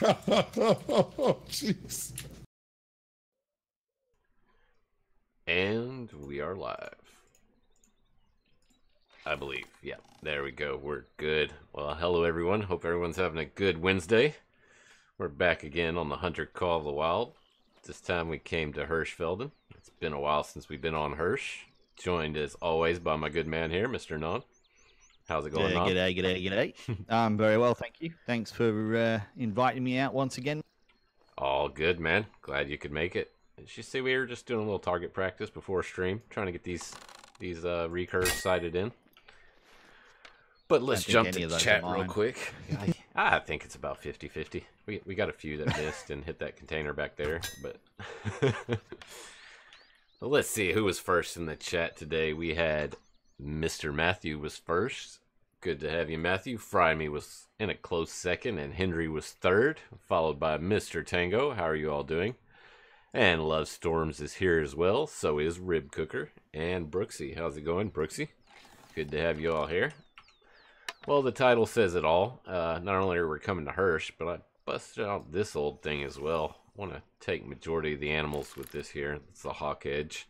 Oh, jeez. And we are live. I believe. Yeah, there we go. We're good. Well, hello, everyone. Hope everyone's having a good Wednesday. We're back again on the Hunter Call of the Wild. This time we came to Hirschfelden. It's been a while since we've been on Hirsch. Joined, as always, by my good man here, Mr. Non. How's it going, Non? G'day, g'day, g'day. Very well, thank you. Thanks for inviting me out once again. All good, man. Glad you could make it. Did you see we were just doing a little target practice before stream, trying to get these recurves sighted in? But let's jump to chat real quick. I think it's about 50-50. We got a few that missed and hit that container back there, but... Well, let's see who was first in the chat today. We had Mr. Matthew was first. Good to have you, Matthew. Fry Me was in a close second, and Henry was third, followed by Mr. Tango. How are you all doing? And Love Storms is here as well. So is Rib Cooker and Brooksy. How's it going, Brooksy? Good to have you all here. Well, the title says it all. Not only are we coming to Hirsch, but I busted out this old thing as well. Want to take majority of the animals with this here. It's the Hawk Edge.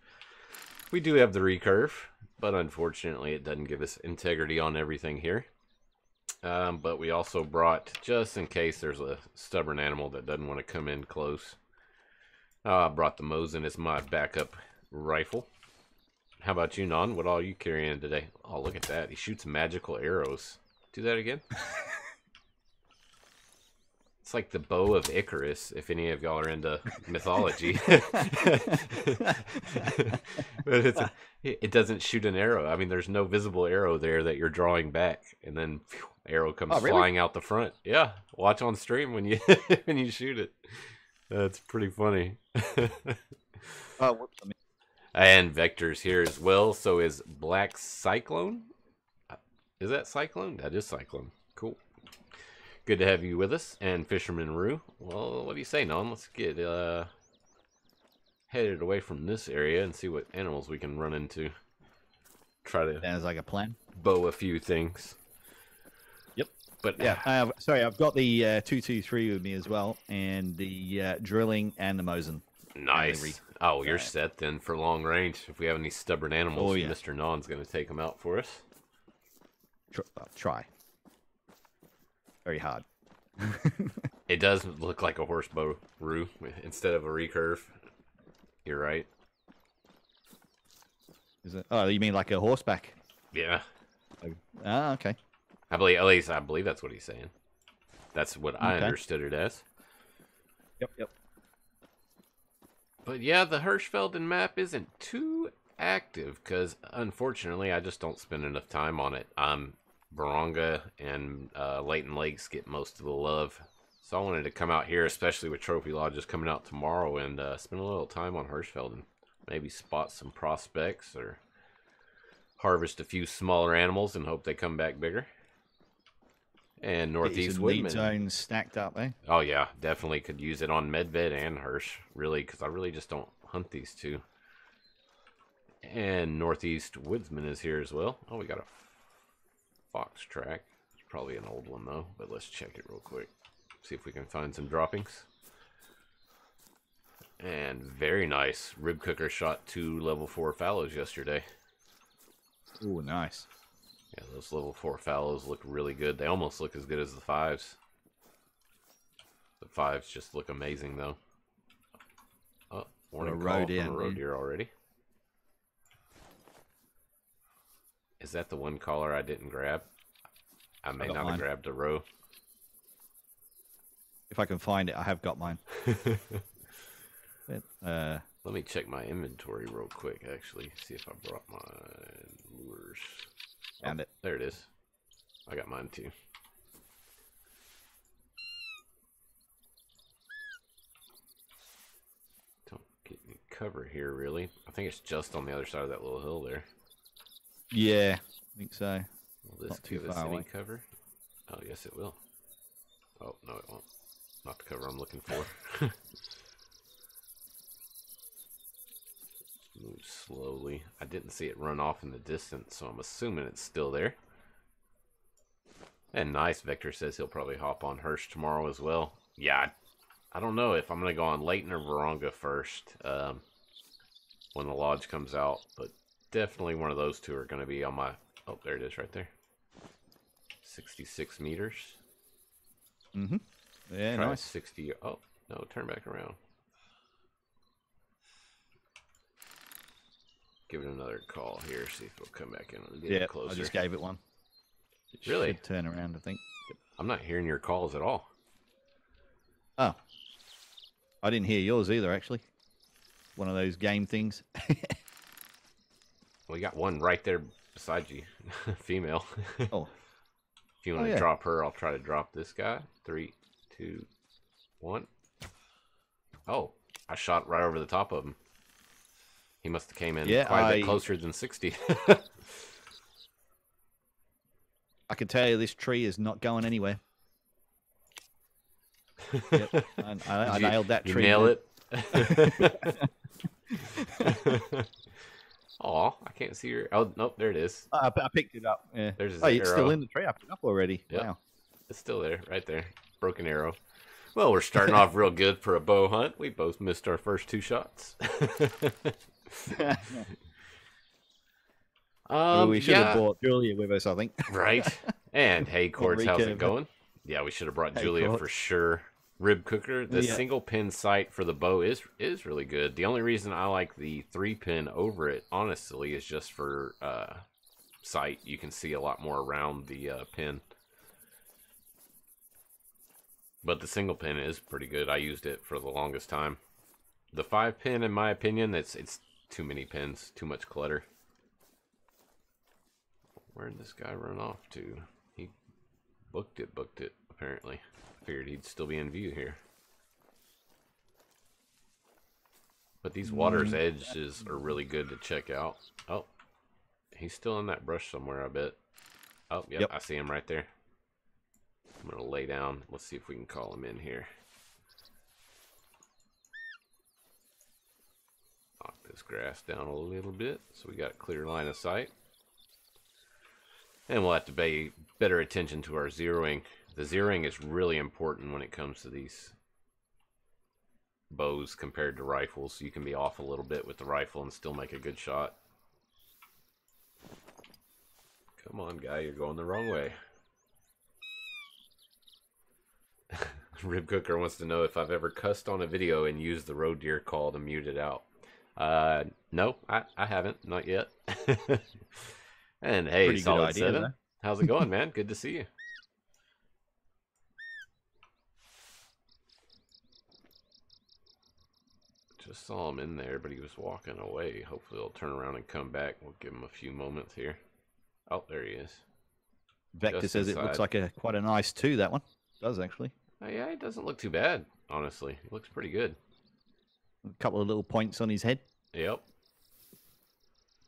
We do have the recurve, but unfortunately it doesn't give us integrity on everything here. But we also brought, just in case there's a stubborn animal that doesn't want to come in close, I brought the Mosin as my backup rifle. How about you, Non? What all are you carrying today? Oh, look at that. He shoots magical arrows. Do that again. It's like the bow of Icarus, if any of y'all are into mythology. But it doesn't shoot an arrow. I mean, there's no visible arrow there that you're drawing back, and then phew, arrow comes flying out the front. Yeah, watch on stream when you when you shoot it. That's pretty funny. And Vector's here as well. So is Black Cyclone. Is that Cyclone? That is Cyclone. Cool. Good to have you with us, and Fisherman Rue. Well, what do you say, Non? Let's get headed away from this area and see what animals we can run into. Try to... Sounds like a plan. Bow a few things. Yep. But yeah, sorry, I've got the 223 with me as well, and the drilling and the Mosin. Nice. Oh, you're set then for long range. If we have any stubborn animals, Mr. Non's going to take them out for us. Try. Very hard. It does look like a horse bow, Roo, instead of a recurve. You're right. Is it? Oh, you mean like a horseback? Yeah. Ah, okay. I believe, at least I believe that's what he's saying. That's what I understood it as. Yep, yep. But yeah, the Hirschfelden map isn't too active because, unfortunately, I just don't spend enough time on it. Vurunga and Leighton Lakes get most of the love, so I wanted to come out here, especially with Trophy Lodges coming out tomorrow, and spend a little time on Hirschfelden. Maybe spot some prospects or harvest a few smaller animals and hope they come back bigger. And Northeast Woodman zones stacked up, eh? Oh yeah, definitely could use it on Medved and Hirsch, really, because I really just don't hunt these two. And Northeast Woodsman is here as well. Oh, we got a Fox track. It's probably an old one though, but let's check it real quick. See if we can find some droppings. And very nice. Rib Cooker shot 2 level 4 fallows yesterday. Ooh, nice. Yeah, those level 4 fallows look really good. They almost look as good as the 5s. The 5s just look amazing though. Oh, warning call from a roe deer already. Is that the one collar I didn't grab? I may not have grabbed a roe. If I can find it, I have got mine. Let me check my inventory real quick, actually. See if I brought my lures. Found it. There it is. I got mine, too. Don't get any cover here, really. I think it's just on the other side of that little hill there. Yeah, I think so. Will this give us any cover? Oh, yes, it will. Oh, no, it won't. Not the cover I'm looking for. Move slowly. I didn't see it run off in the distance, so I'm assuming it's still there. And nice, Victor says he'll probably hop on Hirsch tomorrow as well. Yeah, I don't know if I'm going to go on Leighton or Vurunga first when the Lodge comes out. But definitely one of those two are going to be on my... Oh, there it is right there. 66 meters. Mm-hmm. Yeah, try nice. 60... Oh, no, turn back around. Give it another call here, see if it'll come back in a little closer. I just gave it one. It really? Should turn around, I think. I'm not hearing your calls at all. Oh. I didn't hear yours either, actually. One of those game things. Well, you got one right there beside you. Female. Oh. If you want to drop her, I'll try to drop this guy. 3, 2, 1. Oh, I shot right over the top of him. He must have came in quite a bit closer than 60. I can tell you this tree is not going anywhere. Yep, I nailed that tree. You nail it. Oh, I can't see your... Oh, nope, there it is. I picked it up. Yeah. There's his arrow. It's still in the tree. I picked it up already. Yep. Wow. It's still there, right there. Broken arrow. Well, we're starting off real good for a bow hunt. We both missed our first two shots. We should have brought Julia with us, I think. Right. And hey, Cortz, how's it going? Yeah, we should have brought Julia for sure. Rib cooker. The single pin sight for the bow is really good. The only reason I like the 3-pin over it, honestly, is just for sight. You can see a lot more around the pin. But the single pin is pretty good. I used it for the longest time. The 5-pin, in my opinion, it's too many pins, too much clutter. Where did this guy run off to? He booked it, apparently. Figured he'd still be in view here. But these water's edges are really good to check out. Oh, he's still in that brush somewhere, I bet. Oh, yep. I see him right there. I'm going to lay down. Let's see if we can call him in here. Knock this grass down a little bit so we got a clear line of sight. And we'll have to pay better attention to our zeroing. The zeroing is really important when it comes to these bows compared to rifles. You can be off a little bit with the rifle and still make a good shot. Come on, guy. You're going the wrong way. Rib Cooker wants to know if I've ever cussed on a video and used the roe deer call to mute it out. No, I haven't. Not yet. And hey, pretty Solid idea, 7. Though. How's it going, man? Good to see you. Just saw him in there, but he was walking away. Hopefully he'll turn around and come back. We'll give him a few moments here. Oh, there he is. Vector just says inside. It looks like quite a nice two, that one. It does, actually. Oh, yeah, it doesn't look too bad, honestly. It looks pretty good. A couple of little points on his head. Yep.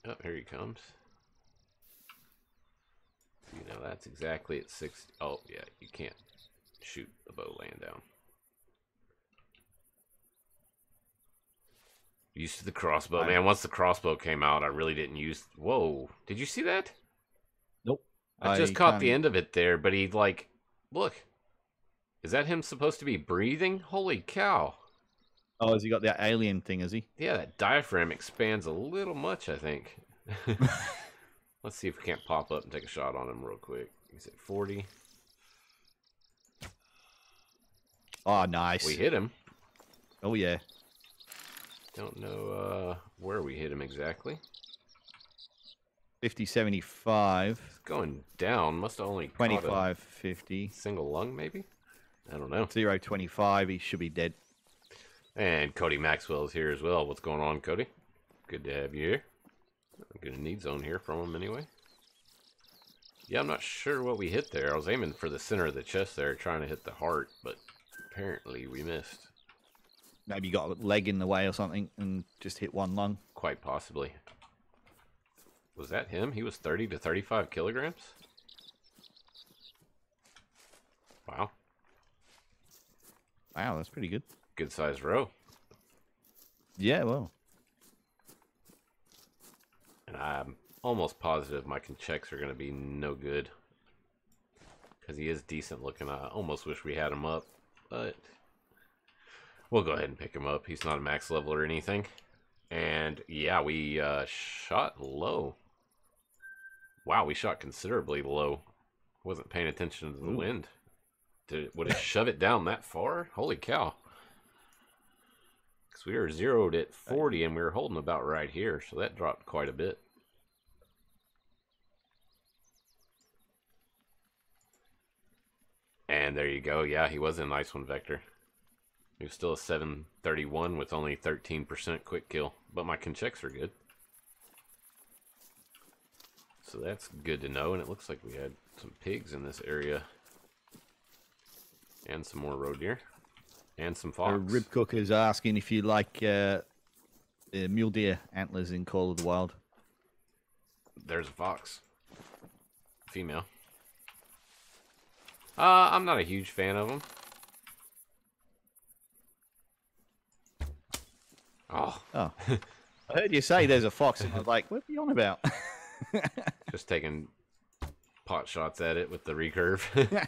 Oh, here he comes. You know, that's exactly at 60. Oh, yeah, you can't shoot the bow laying down. Used to the crossbow. Man, once the crossbow came out, I really didn't use... Whoa, did you see that? Nope. I just caught the end of it there, but he, like... Look. Is that him supposed to be breathing? Holy cow. Oh, has he got that alien thing, is he? Yeah, that diaphragm expands a little much, I think. Let's see if we can't pop up and take a shot on him real quick. He's at 40. Oh, nice. We hit him. Oh, yeah. Don't know where we hit him exactly. 50, 75. He's going down. Must have only 25, 50. Single lung, maybe? I don't know. 0, 25. He should be dead. And Cody Maxwell is here as well. What's going on, Cody? Good to have you here. I'm going to need zone here from him anyway. Yeah, I'm not sure what we hit there. I was aiming for the center of the chest there, trying to hit the heart, but apparently we missed. Maybe you got a leg in the way or something and just hit one lung. Quite possibly. Was that him? He was 30 to 35 kilograms? Wow. Wow, that's pretty good. Good sized row. Yeah, well. And I'm almost positive my checks are going to be no good. because he is decent looking. I almost wish we had him up, but we'll go ahead and pick him up. He's not a max level or anything. And yeah, we shot low. Wow, we shot considerably low. Wasn't paying attention to the wind. Would it shove it down that far? Holy cow. Because we were zeroed at 40 and we were holding about right here, so that dropped quite a bit. And there you go. Yeah, he was a nice one, Vector. He was still a 731 with only 13% quick kill, but my conchecks are good. So that's good to know, and it looks like we had some pigs in this area. And some more roe deer. And some fox. Rib Cooker's asking if you like mule deer antlers in Call of the Wild. There's a fox. Female. I'm not a huge fan of them. Oh. I heard you say there's a fox, and I was like, what are you on about? Just taking pot shots at it with the recurve.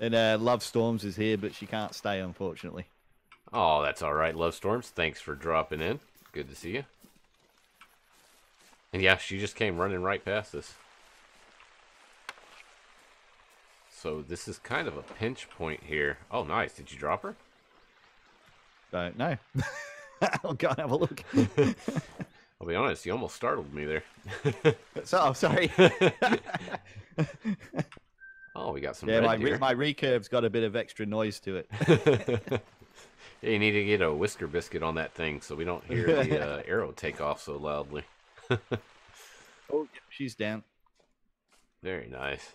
And Love Storms is here, but she can't stay, unfortunately. Oh, that's all right, Love Storms. Thanks for dropping in. Good to see you. And yeah, she just came running right past us. So this is kind of a pinch point here. Oh, nice. Did you drop her? Don't know. I'll go and have a look. I'll be honest, you almost startled me there. So, I'm sorry. Oh, we got some. Yeah, my recurve's got a bit of extra noise to it. Yeah, you need to get a whisker biscuit on that thing so we don't hear the arrow take off so loudly. Oh, she's down. Very nice.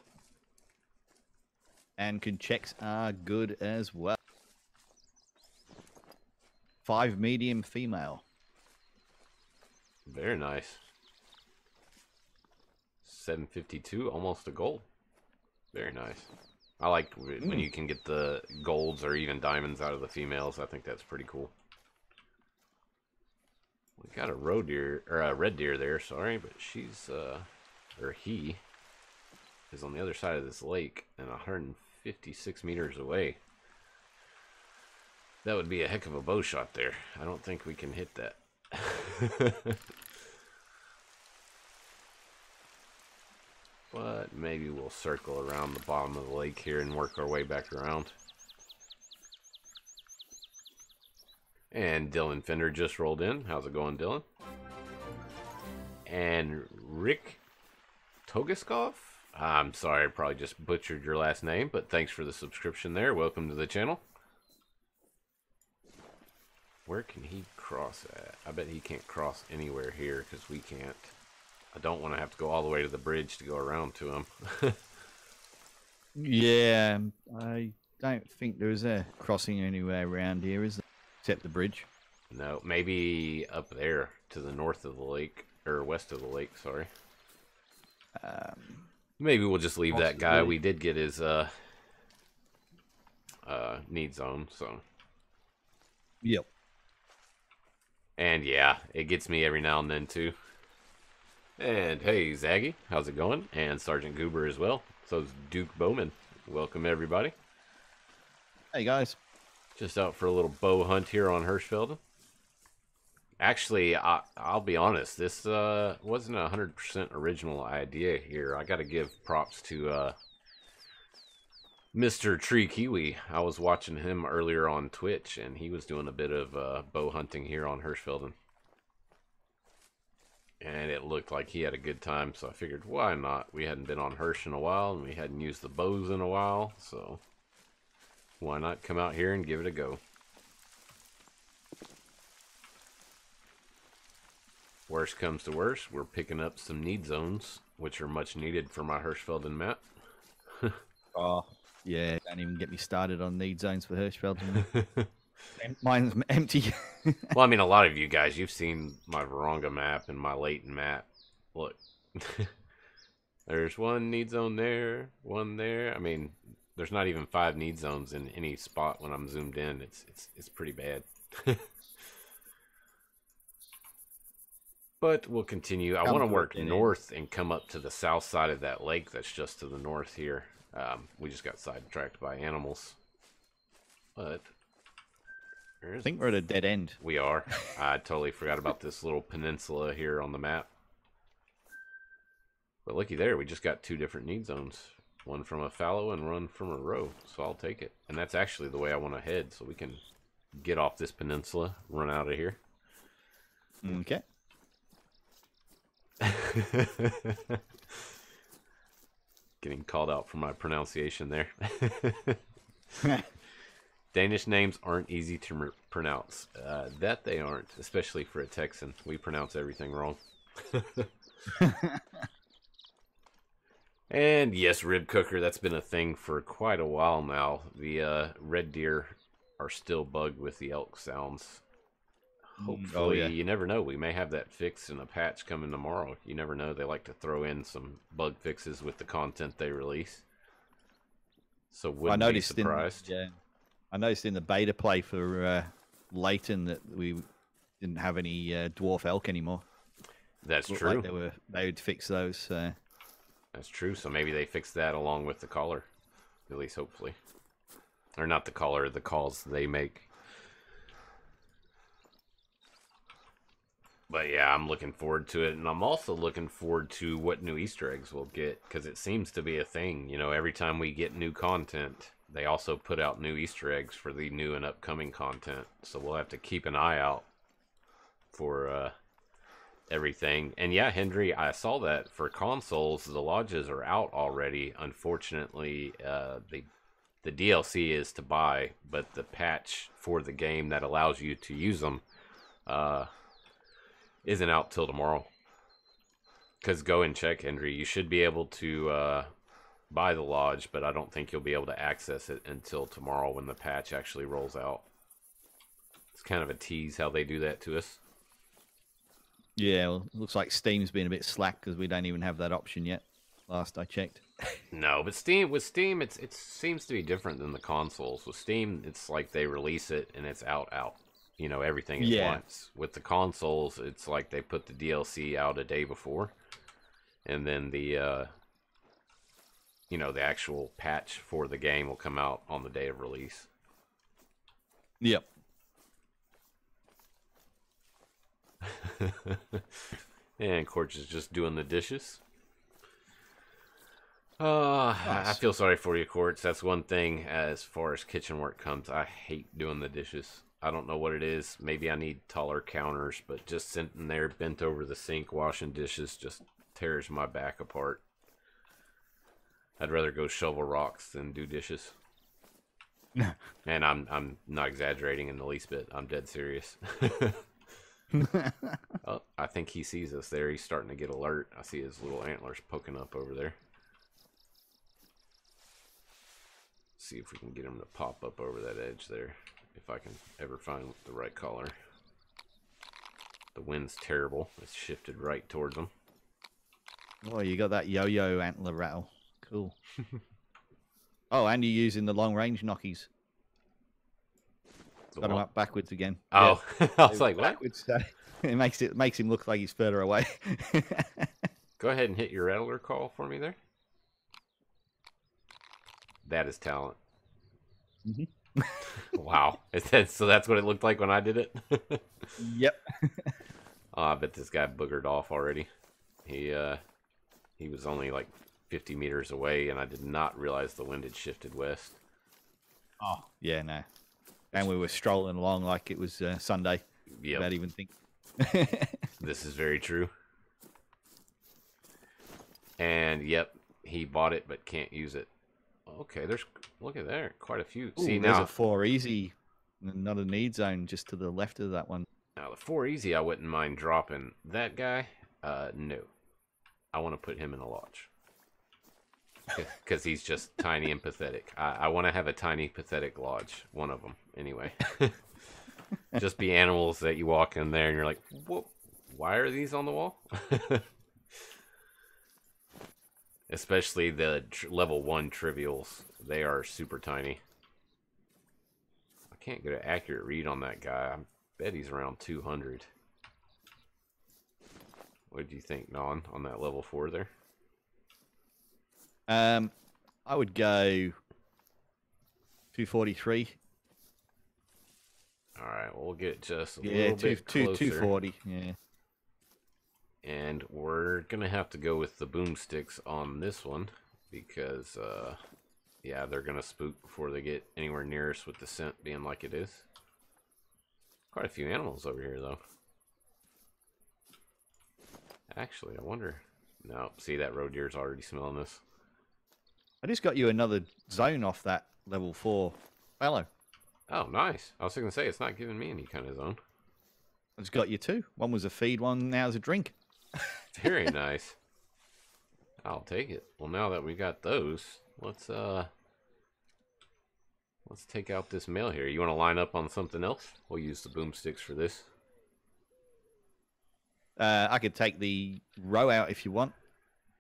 And conchecks are good as well. 5 medium female. Very nice. 752, almost a gold. Very nice. I like when you can get the golds or even diamonds out of the females. I think that's pretty cool. We got a roe deer or a red deer there, sorry, but she's or he is on the other side of this lake and 156 meters away. That would be a heck of a bow shot there. I don't think we can hit that. But maybe we'll circle around the bottom of the lake here and work our way back around. And Dylan Fender just rolled in. How's it going, Dylan? And Rick Togaskov? I'm sorry, I probably just butchered your last name, but thanks for the subscription there. Welcome to the channel. Where can he cross at? I bet he can't cross anywhere here because we can't. I don't want to have to go all the way to the bridge to go around to him. Yeah, I don't think there's a crossing anywhere around here, is there? Except the bridge. No, maybe up there to the north of the lake, or west of the lake, sorry. Maybe we'll just leave that guy. We did get his need zone, so. Yep. And yeah, it gets me every now and then too. And hey, Zaggy, how's it going? And Sergeant Goober as well. So's Duke Bowman. Welcome everybody. Hey guys. Just out for a little bow hunt here on Hirschfelden. Actually, I'll be honest, this wasn't a 100% original idea here. I got to give props to Mr. Tree Kiwi. I was watching him earlier on Twitch, and he was doing a bit of bow hunting here on Hirschfelden. And it looked like he had a good time, so I figured, why not? We hadn't been on Hirsch in a while, and we hadn't used the bows in a while, so why not come out here and give it a go? Worst comes to worst, we're picking up some need zones, which are much needed for my Hirschfelden map. Oh. Yeah, don't even get me started on need zones for Hirschfelden. Mine's empty. Well, I mean, a lot of you guys, you've seen my Vurunga map and my Leighton map. Look, there's one need zone there, one there. I mean, there's not even 5 need zones in any spot when I'm zoomed in. It's pretty bad. But we'll continue. I want to work north and come up to the south side of that lake that's just to the north here. We just got sidetracked by animals. But I think we're at a dead end. We are. I totally forgot about this little peninsula here on the map. But looky there, we just got two different need zones. One from a fallow and one from a row. So I'll take it. And that's actually the way I want to head. So we can get off this peninsula, run out of here. Okay. Getting called out for my pronunciation there. Danish names aren't easy to pronounce. That they aren't, especially for a Texan. We pronounce everything wrong. And yes, rib cooker, that's been a thing for quite a while now. The red deer are still bugged with the elk sounds. Hopefully, oh, yeah. You never know. We may have that fixed in a patch coming tomorrow. You never know. They like to throw in some bug fixes with the content they release. So wouldn't be surprised. I noticed in the beta play for Leighton that we didn't have any dwarf elk anymore. That's true. Like they would fix those. So. That's true. So maybe they fixed that along with the collar, at least hopefully. Or not the collar, the calls they make. But yeah, I'm looking forward to it. And I'm also looking forward to what new Easter eggs we'll get, because it seems to be a thing. You know, every time we get new content, they also put out new Easter eggs for the new and upcoming content. So we'll have to keep an eye out for everything. And yeah, Hendry, I saw that for consoles, the lodges are out already. Unfortunately, the DLC is to buy, but the patch for the game that allows you to use them isn't out till tomorrow. Because go and check, Hendry. You should be able to... By the lodge, but I don't think you'll be able to access it until tomorrow when the patch actually rolls out. It's kind of a tease how they do that to us. Yeah, well, looks like Steam's been a bit slack because we don't even have that option yet. Last I checked. No, but with Steam, it seems to be different than the consoles. With Steam, it's like they release it and it's out. You know, everything at once. With the consoles, it's like they put the DLC out a day before, and then the you know, the actual patch for the game will come out on the day of release. Yep. And Cortz is just doing the dishes. Nice. I feel sorry for you, Cortz. That's one thing as far as kitchen work comes. I hate doing the dishes. I don't know what it is. Maybe I need taller counters, but just sitting there bent over the sink washing dishes just tears my back apart. I'd rather go shovel rocks than do dishes. And I'm not exaggerating in the least bit. I'm dead serious. Oh, I think he sees us there. He's starting to get alert. I see his little antlers poking up over there. See if we can get him to pop up over that edge there. If I can ever find the right collar. The wind's terrible. It's shifted right towards him. Oh, you got that yo-yo antler rattle. Cool. Oh, and you're using the long-range knockies. Got him up backwards again. Oh, yeah. I was like, what? It makes him look like he's further away. Go ahead and hit your rattler call for me there. That is talent. Mm-hmm. Wow. So that's what it looked like when I did it? Yep. Oh, I bet this guy boogered off already. He was only like 50 meters away, and I did not realize the wind had shifted west. Oh, yeah, no. And we were strolling along like it was Sunday. Yeah. Without even thinking. This is very true. And, yep, he bought it but can't use it. Okay, look at there, quite a few. Ooh, see, now, there's a 4 easy, another need zone just to the left of that one. Now, the 4 easy, I wouldn't mind dropping. That guy, no. I want to put him in a lodge. Because he's just tiny and pathetic. I want to have a tiny, pathetic lodge. One of them, anyway. Just be animals that you walk in there and you're like, whoa, why are these on the wall? Especially the level 1 trivials. They are super tiny. I can't get an accurate read on that guy. I bet he's around 200. What do you think, Non, on that level 4 there? I would go 243. All right, we'll get just a little bit closer. 240. Yeah. And we're gonna have to go with the boomsticks on this one because, yeah, they're gonna spook before they get anywhere near us with the scent being like it is. Quite a few animals over here, though. Actually, I wonder. No, see that roe deer's already smelling this. I just got you another zone off that level 4 fellow. Oh, nice. I was going to say, it's not giving me any kind of zone. It's got you two. One was a feed, one now's a drink. Very nice. I'll take it. Well, now that we got those, let's take out this male here. You want to line up on something else? We'll use the boomsticks for this. I could take the row out if you want.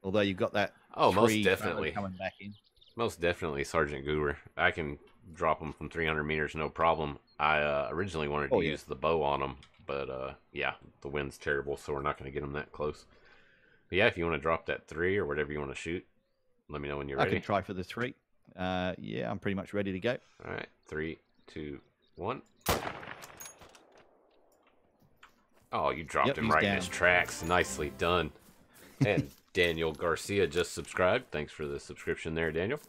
Although you've got that. Oh, most definitely. Coming back in. Most definitely, Sergeant Goober. I can drop them from 300 meters, no problem. I originally wanted to use the bow on them, but yeah, the wind's terrible, so we're not going to get them that close. But yeah, if you want to drop that 3 or whatever you want to shoot, let me know when you're ready. I can try for the 3. Yeah, I'm pretty much ready to go. All right, 3, 2, 1. Oh, you dropped him right in his tracks. Nicely done. And Daniel Garcia just subscribed. Thanks for the subscription there, Daniel.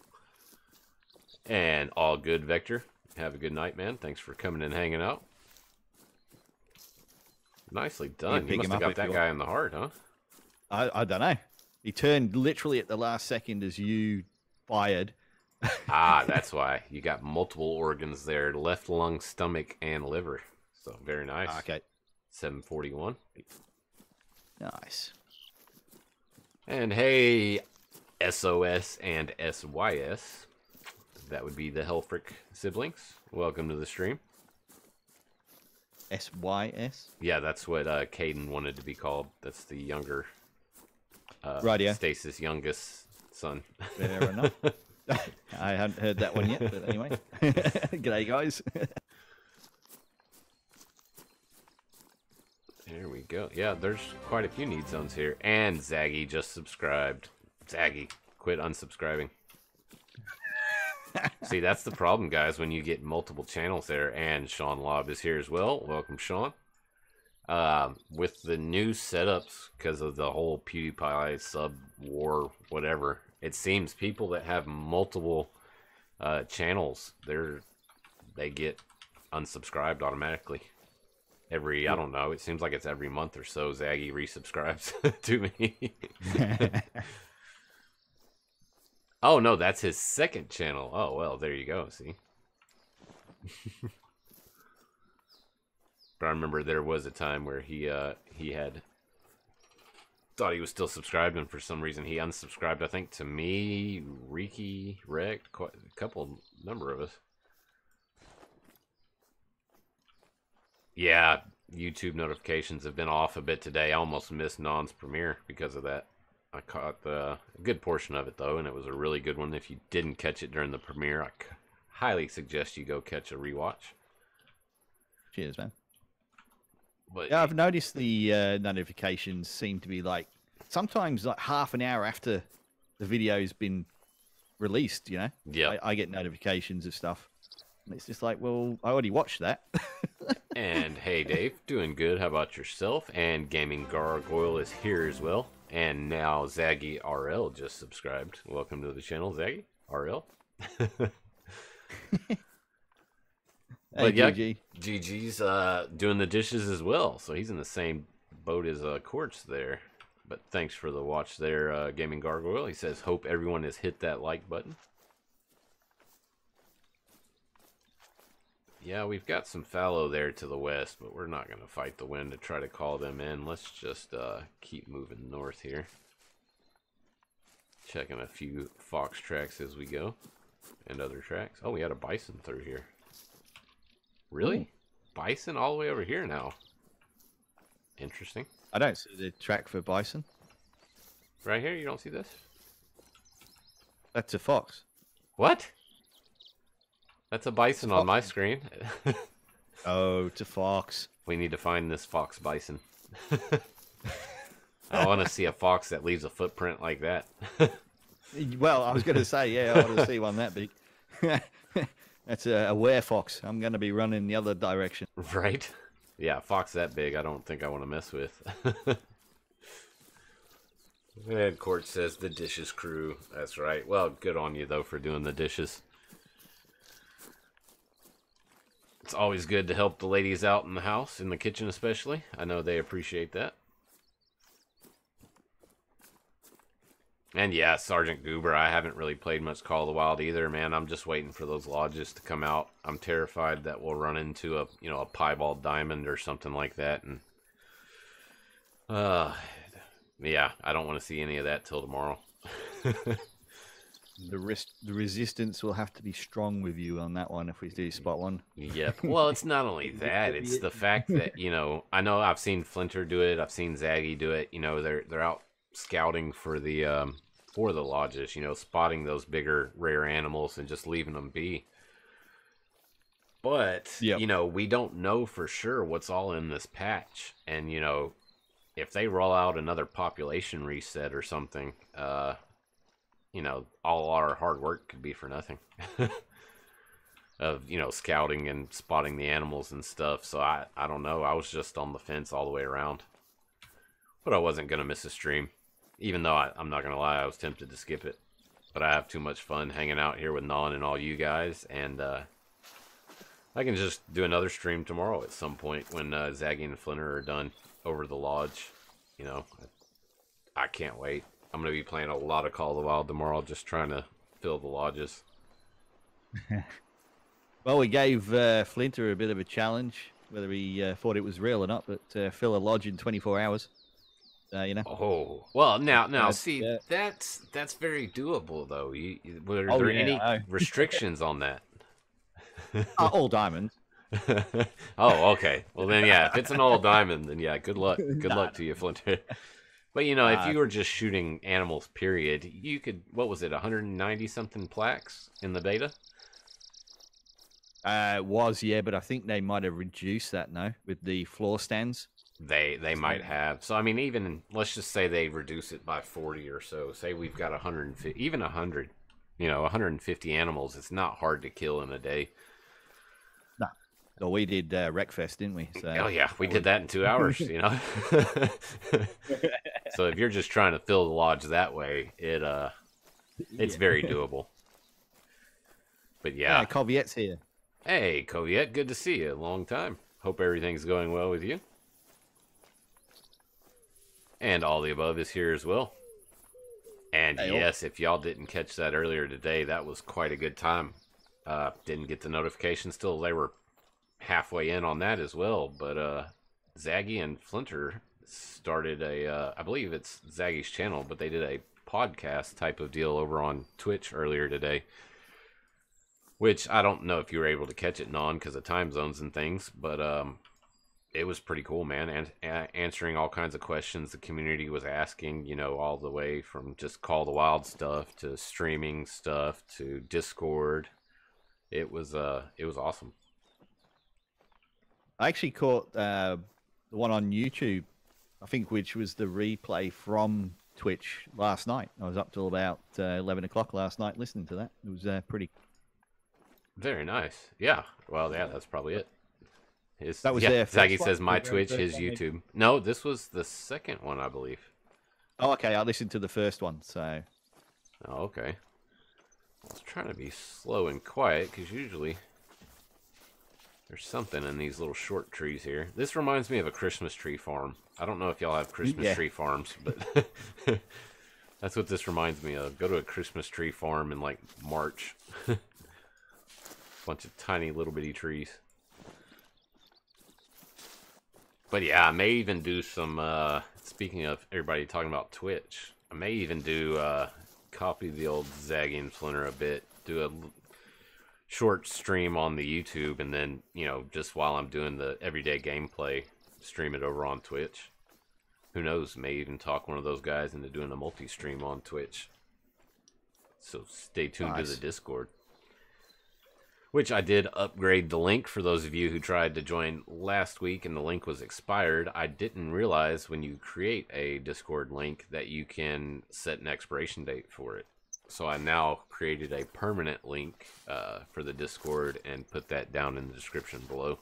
And All Good Vector, have a good night, man. Thanks for coming and hanging out. Nicely done. You must have got that guy in the heart, huh? I don't know. He turned literally at the last second as you fired. Ah, that's why. You got multiple organs there. Left lung, stomach, and liver. So, very nice. Okay. 741. Nice. And hey, SOS and SYS. That would be the Helfrick siblings. Welcome to the stream. SYS? Yeah, that's what Caden wanted to be called. That's the younger, Stasis' youngest son. Fair enough. I hadn't heard that one yet, but anyway. G'day, guys. There we go. Yeah, there's quite a few need zones here. And Zaggy just subscribed. Zaggy, quit unsubscribing. See, that's the problem, guys, when you get multiple channels there. And Sean Lobb is here as well. Welcome, Sean. With the new setups, because of the whole PewDiePie sub war, whatever, it seems people that have multiple channels, they get unsubscribed automatically. Every, I don't know, it seems like it's every month or so Zaggy resubscribes to me. Oh, no, that's his second channel. Oh, well, there you go, see? But I remember there was a time where he had thought he was still subscribed, and for some reason he unsubscribed, I think, to me, Reeky, Rekt, quite a number of us. Yeah, YouTube notifications have been off a bit today. I almost missed Non's premiere because of that. I caught a good portion of it, though, and it was a really good one. If you didn't catch it during the premiere, I highly suggest you go catch a rewatch. Cheers, man. But yeah, I've noticed the notifications seem to be like sometimes like half an hour after the video's been released, you know? Yeah. I get notifications of stuff. And it's just like, well, I already watched that. And hey, Dave, doing good. How about yourself? And Gaming Gargoyle is here as well. And now Zaggy RL just subscribed. Welcome to the channel, Zaggy RL. But yeah, GG. GG's doing the dishes as well, so he's in the same boat as Cortz there. But thanks for the watch there, Gaming Gargoyle. He says, hope everyone has hit that like button. Yeah, we've got some fallow there to the west, but we're not going to fight the wind to try to call them in. Let's just keep moving north here. Checking a few fox tracks as we go. And other tracks. Oh, we had a bison through here. Really? Ooh. Bison all the way over here now. Interesting. I don't see the track for bison. Right here? You don't see this? That's a fox. What? That's a bison on my screen. Oh, it's a fox. We need to find this fox bison. I want to see a fox that leaves a footprint like that. Well, I was going to say, yeah, I want to see one that big. That's a were-fox. I'm going to be running the other direction. Right? Yeah, fox that big, I don't think I want to mess with. And Cortz says the dishes crew. That's right. Well, good on you, though, for doing the dishes. It's always good to help the ladies out in the house, in the kitchen especially. I know they appreciate that. And yeah, Sergeant Goober, I haven't really played much Call of the Wild either, man. I'm just waiting for those lodges to come out. I'm terrified that we'll run into a, you know, a piebald diamond or something like that. And yeah, I don't want to see any of that till tomorrow. The resistance will have to be strong with you on that one if we do spot one. Yep. Well, it's not only that; it's the fact that, you know, I know I've seen Flinter do it, I've seen Zaggy do it. You know, they're out scouting for the lodges. You know, spotting those bigger rare animals and just leaving them be. But you know, we don't know for sure what's all in this patch, and you know, if they roll out another population reset or something, you know, all our hard work could be for nothing. Of, you know, scouting and spotting the animals and stuff. So I don't know. I was just on the fence all the way around. But I wasn't going to miss a stream. Even though I'm not going to lie, I was tempted to skip it. But I have too much fun hanging out here with Non and all you guys. And I can just do another stream tomorrow at some point when Zaggy and Flinter are done over the lodge. You know, I can't wait. I'm going to be playing a lot of Call of the Wild tomorrow, just trying to fill the lodges. Well, we gave Flinter a bit of a challenge, whether he thought it was real or not, but fill a lodge in 24 hours, you know. Oh, well, now see, that's very doable, though. Were there any restrictions on that? All diamonds. Oh, okay. Well, then, yeah, if it's an all diamond, then, yeah, good luck. Good luck to you, Flinter. But, you know, if you were just shooting animals, period, you could, what was it, 190-something plaques in the beta? It was, yeah, but I think they might have reduced that, no, with the floor stands. They might have. So, I mean, even, let's just say they reduce it by 40 or so. Say we've got 150, even 100, you know, 150 animals. It's not hard to kill in a day. No. Well, we did Wreckfest, didn't we? So, oh, yeah, we did that in 2 hours, you know. So if you're just trying to fill the lodge that way, it's very doable. But yeah. Yeah, Coviette's here. Hey, Coviette, good to see you. Long time. Hope everything's going well with you. And All the Above is here as well. And hey, yes, if y'all didn't catch that earlier today, that was quite a good time. Didn't get the notifications till they were halfway in on that as well. But Zaggy and Flinter started a I believe it's Zaggy's channel, but they did a podcast type of deal over on Twitch earlier today, which I don't know if you were able to catch it, Non, because of time zones and things, but it was pretty cool, man, and answering all kinds of questions the community was asking, you know, all the way from just Call of the Wild stuff to streaming stuff to Discord. It was awesome. I actually caught the one on YouTube, I think, which was the replay from Twitch last night. I was up till about 11 o'clock last night listening to that. It was pretty. Very nice. Yeah. Well, yeah, that's probably it. That was there. Zaggy says my Twitch, his YouTube. No, this was the second one, I believe. Oh, okay. I listened to the first one, so. Oh, okay. I was trying to be slow and quiet because usually there's something in these little short trees here. This reminds me of a Christmas tree farm. I don't know if y'all have Christmas tree farms, but that's what this reminds me of. Go to a Christmas tree farm in, like, March. Bunch of tiny little bitty trees. But, yeah, I may even do some, speaking of everybody talking about Twitch, I may even do, copy the old Zaggy and Flinter a bit, do a short stream on the YouTube, and then, you know, just while I'm doing the everyday gameplay, stream it over on Twitch. Who knows, may even talk one of those guys into doing a multi-stream on Twitch. So stay tuned to the Discord. which I did upgrade the link for those of you who tried to join last week and the link was expired. I didn't realize when you create a Discord link that you can set an expiration date for it. So I now created a permanent link for the Discord and put that down in the description below.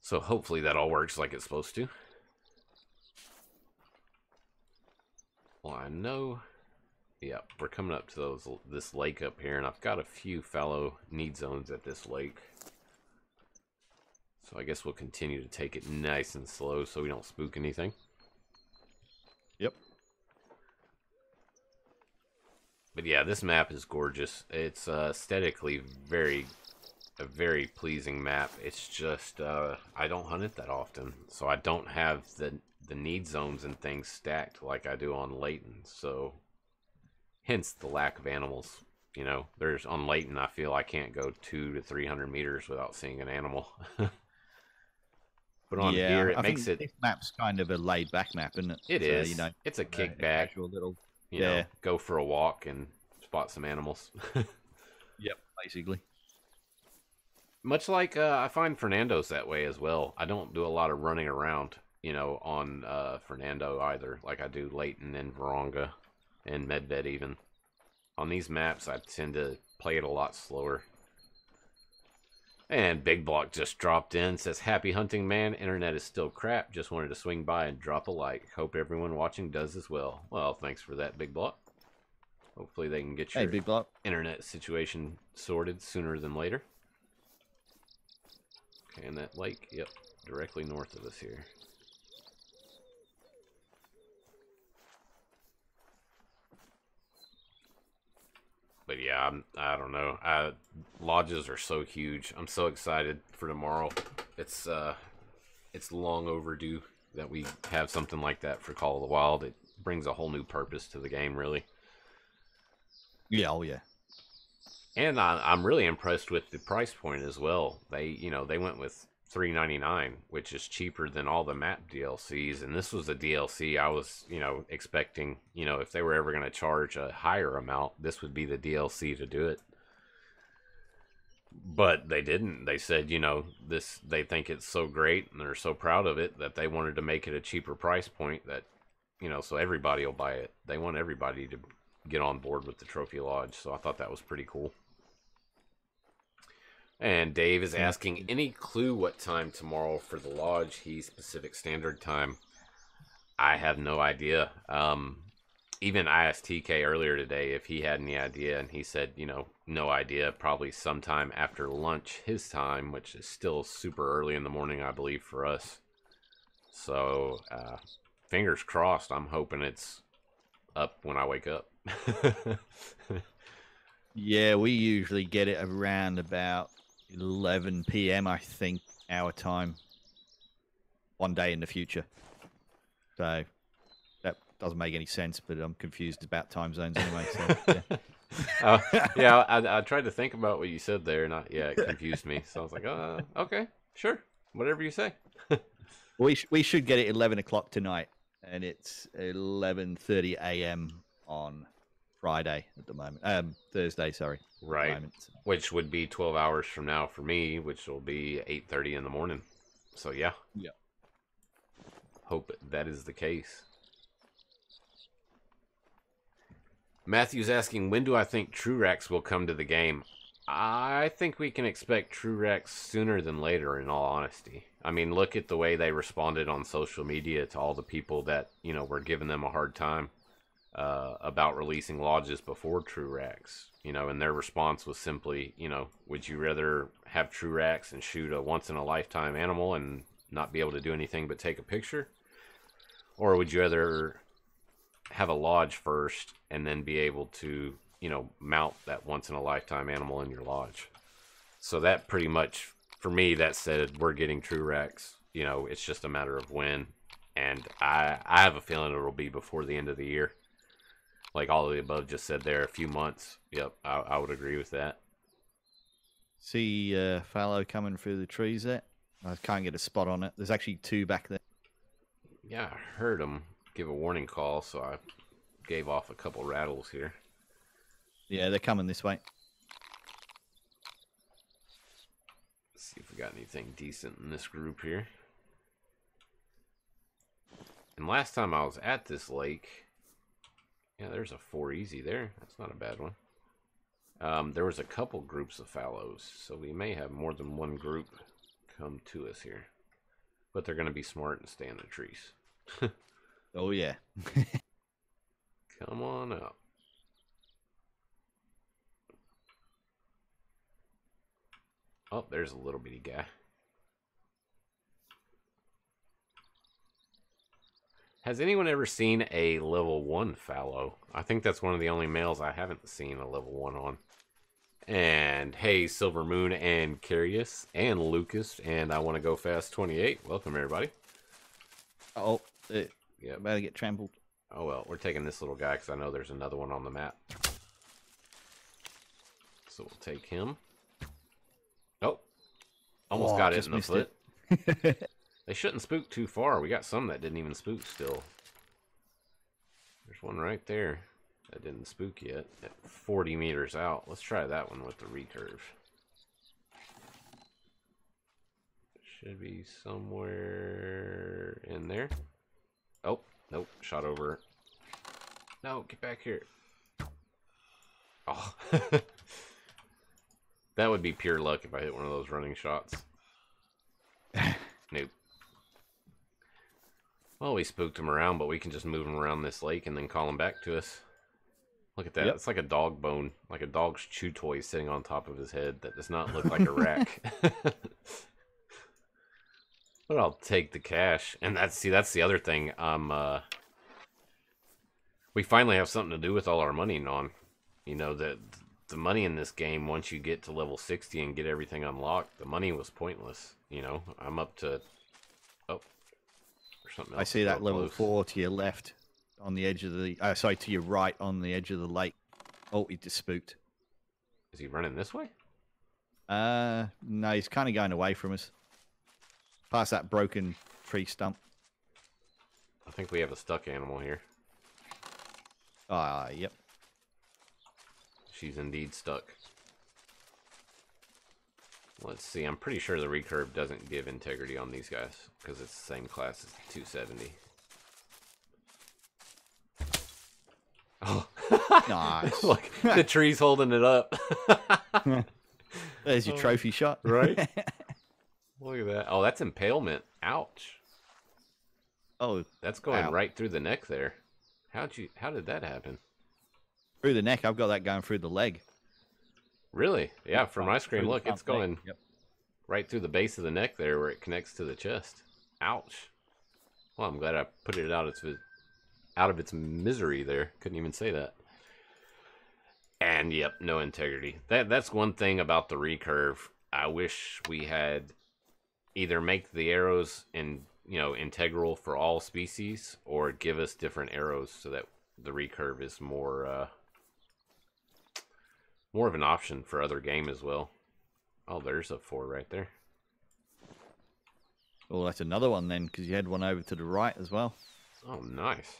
So hopefully that all works like it's supposed to. Well, I know... yeah, we're coming up to this lake up here, and I've got a few fallow need zones at this lake. So I guess we'll continue to take it nice and slow so we don't spook anything. Yep. But yeah, this map is gorgeous. It's aesthetically a very pleasing map. It's just I don't hunt it that often, so I don't have the need zones and things stacked like I do on Leighton, so... hence the lack of animals. You know, there's on Leighton, I feel I can't go 200 to 300 meters without seeing an animal. But on here, it makes it. This map's kind of a laid-back map, isn't it? It is. You know, it's a kickback, a little, you know, go for a walk and spot some animals. Yep, basically. Much like I find Fernando's that way as well. I don't do a lot of running around, you know, on Fernando either, like I do Leighton and Vurunga. And Medved even. On these maps, I tend to play it a lot slower. And Big Block just dropped in. Says, happy hunting, man. Internet is still crap. Just wanted to swing by and drop a like. Hope everyone watching does as well. Well, thanks for that, Big Block. Hopefully they can get your Big Block internet situation sorted sooner than later. Okay, and that lake, yep, directly north of us here. But yeah, I don't know. Lodges are so huge. I'm so excited for tomorrow. It's long overdue that we have something like that for Call of the Wild. It brings a whole new purpose to the game, really. Yeah, oh yeah. And I'm really impressed with the price point as well. They went with $3.99, which is cheaper than all the map DLCs. And this was a DLC I was, you know, expecting, you know, if they were ever going to charge a higher amount, this would be the DLC to do it. But they didn't. They said, you know, this, they think it's so great and they're so proud of it that they wanted to make it a cheaper price point that, you know, so everybody will buy it. They want everybody to get on board with the Trophy Lodge. So I thought that was pretty cool. And Dave is asking, any clue what time tomorrow for the Lodge? He's Pacific Standard Time. I have no idea. Even I asked TK earlier today if he had any idea, and he said, you know, no idea, probably sometime after lunch his time, which is still super early in the morning, I believe, for us. So, fingers crossed, I'm hoping it's up when I wake up. Yeah, we usually get it around about 11 PM, I think, our time. One day in the future. So that doesn't make any sense, but I'm confused about time zones anyway. So, yeah, I tried to think about what you said there, and it confused me. So I was like, okay, sure, whatever you say. we should get it 11 o'clock tonight, and it's 11:30 AM on Friday at the moment. Thursday, sorry. Right. Which would be 12 hours from now for me, which will be 8:30 in the morning. So yeah. Yeah. Hope that is the case. Matthew's asking, when do I think Truex will come to the game? I think we can expect Truex sooner than later, in all honesty. I mean, look at the way they responded on social media to all the people that, you know, were giving them a hard time about releasing lodges before Truex, you know, and their response was simply, you know, would you rather have Truex and shoot a once-in-a-lifetime animal and not be able to do anything but take a picture? Or would you rather have a lodge first and then be able to, you know, mount that once-in-a-lifetime animal in your lodge? So that pretty much, for me, that said, we're getting Truex. You know, it's just a matter of when. And I have a feeling it'll be before the end of the year. Like all of the above just said there, a few months. Yep, I would agree with that. See fallow coming through the trees there. I can't get a spot on it. There's actually two back there. Yeah, I heard them give a warning call, so I gave off a couple rattles here. Yeah, they're coming this way. got anything decent in this group here. And last time I was at this lake, yeah, there's a 4-easy there. That's not a bad one. There was a couple groups of fallows, so we may have more than one group come to us here. But they're going to be smart and stay in the trees. Oh, yeah. Come on up. Oh, there's a little bitty guy. Has anyone ever seen a level 1 fallow? I think that's one of the only males I haven't seen a level 1 on. And hey, Silver Moon and Curious and Lucas and I Want to Go Fast 28. Welcome, everybody. Oh, yeah, about to get trampled. Oh, well, we're taking this little guy because I know there's another one on the map. So we'll take him. Oh, almost got it in the foot. They shouldn't spook too far. We got some that didn't even spook still. There's one right there that didn't spook yet at 40 meters out. Let's try that one with the recurve. Should be somewhere in there. Oh, nope. Shot over. No, get back here. Oh. That would be pure luck if I hit one of those running shots. Nope. Well, we spooked him around, but we can just move him around this lake and then call him back to us. Look at that. Yep. It's like a dog bone, like a dog's chew toy sitting on top of his head. That does not look like a rack. But I'll take the cash. And that's the other thing. We finally have something to do with all our money, Non. You know, that... the money in this game, once you get to level 60 and get everything unlocked, the money was pointless. You know, I'm up to... Oh, there's something else. I see that level 4 to your left on the edge of the... sorry, to your right on the edge of the lake. Oh, he just spooked. Is he running this way? No, he's kind of going away from us. Past that broken tree stump. I think we have a stuck animal here. Ah, yep. She's indeed stuck. Let's see. I'm pretty sure the recurve doesn't give integrity on these guys because it's the same class as the 270. Oh, nice! Look, the tree's holding it up. There's your trophy shot, right? Look at that. Oh, that's impalement. Ouch. Oh, that's going right through the neck there. How did that happen? Through the neck, I've got that going through the leg. Really? Yeah, from my screen, look, it's going right through the base of the neck there where it connects to the chest. Ouch. Well, I'm glad I put it out of its misery there. Couldn't even say that. And, yep, no integrity. That's one thing about the recurve. I wish we had either make the arrows integral for all species or give us different arrows so that the recurve is more... more of an option for other game as well. Oh, there's a 4 right there. Well, that's another one then, because you had one over to the right as well. Oh, nice.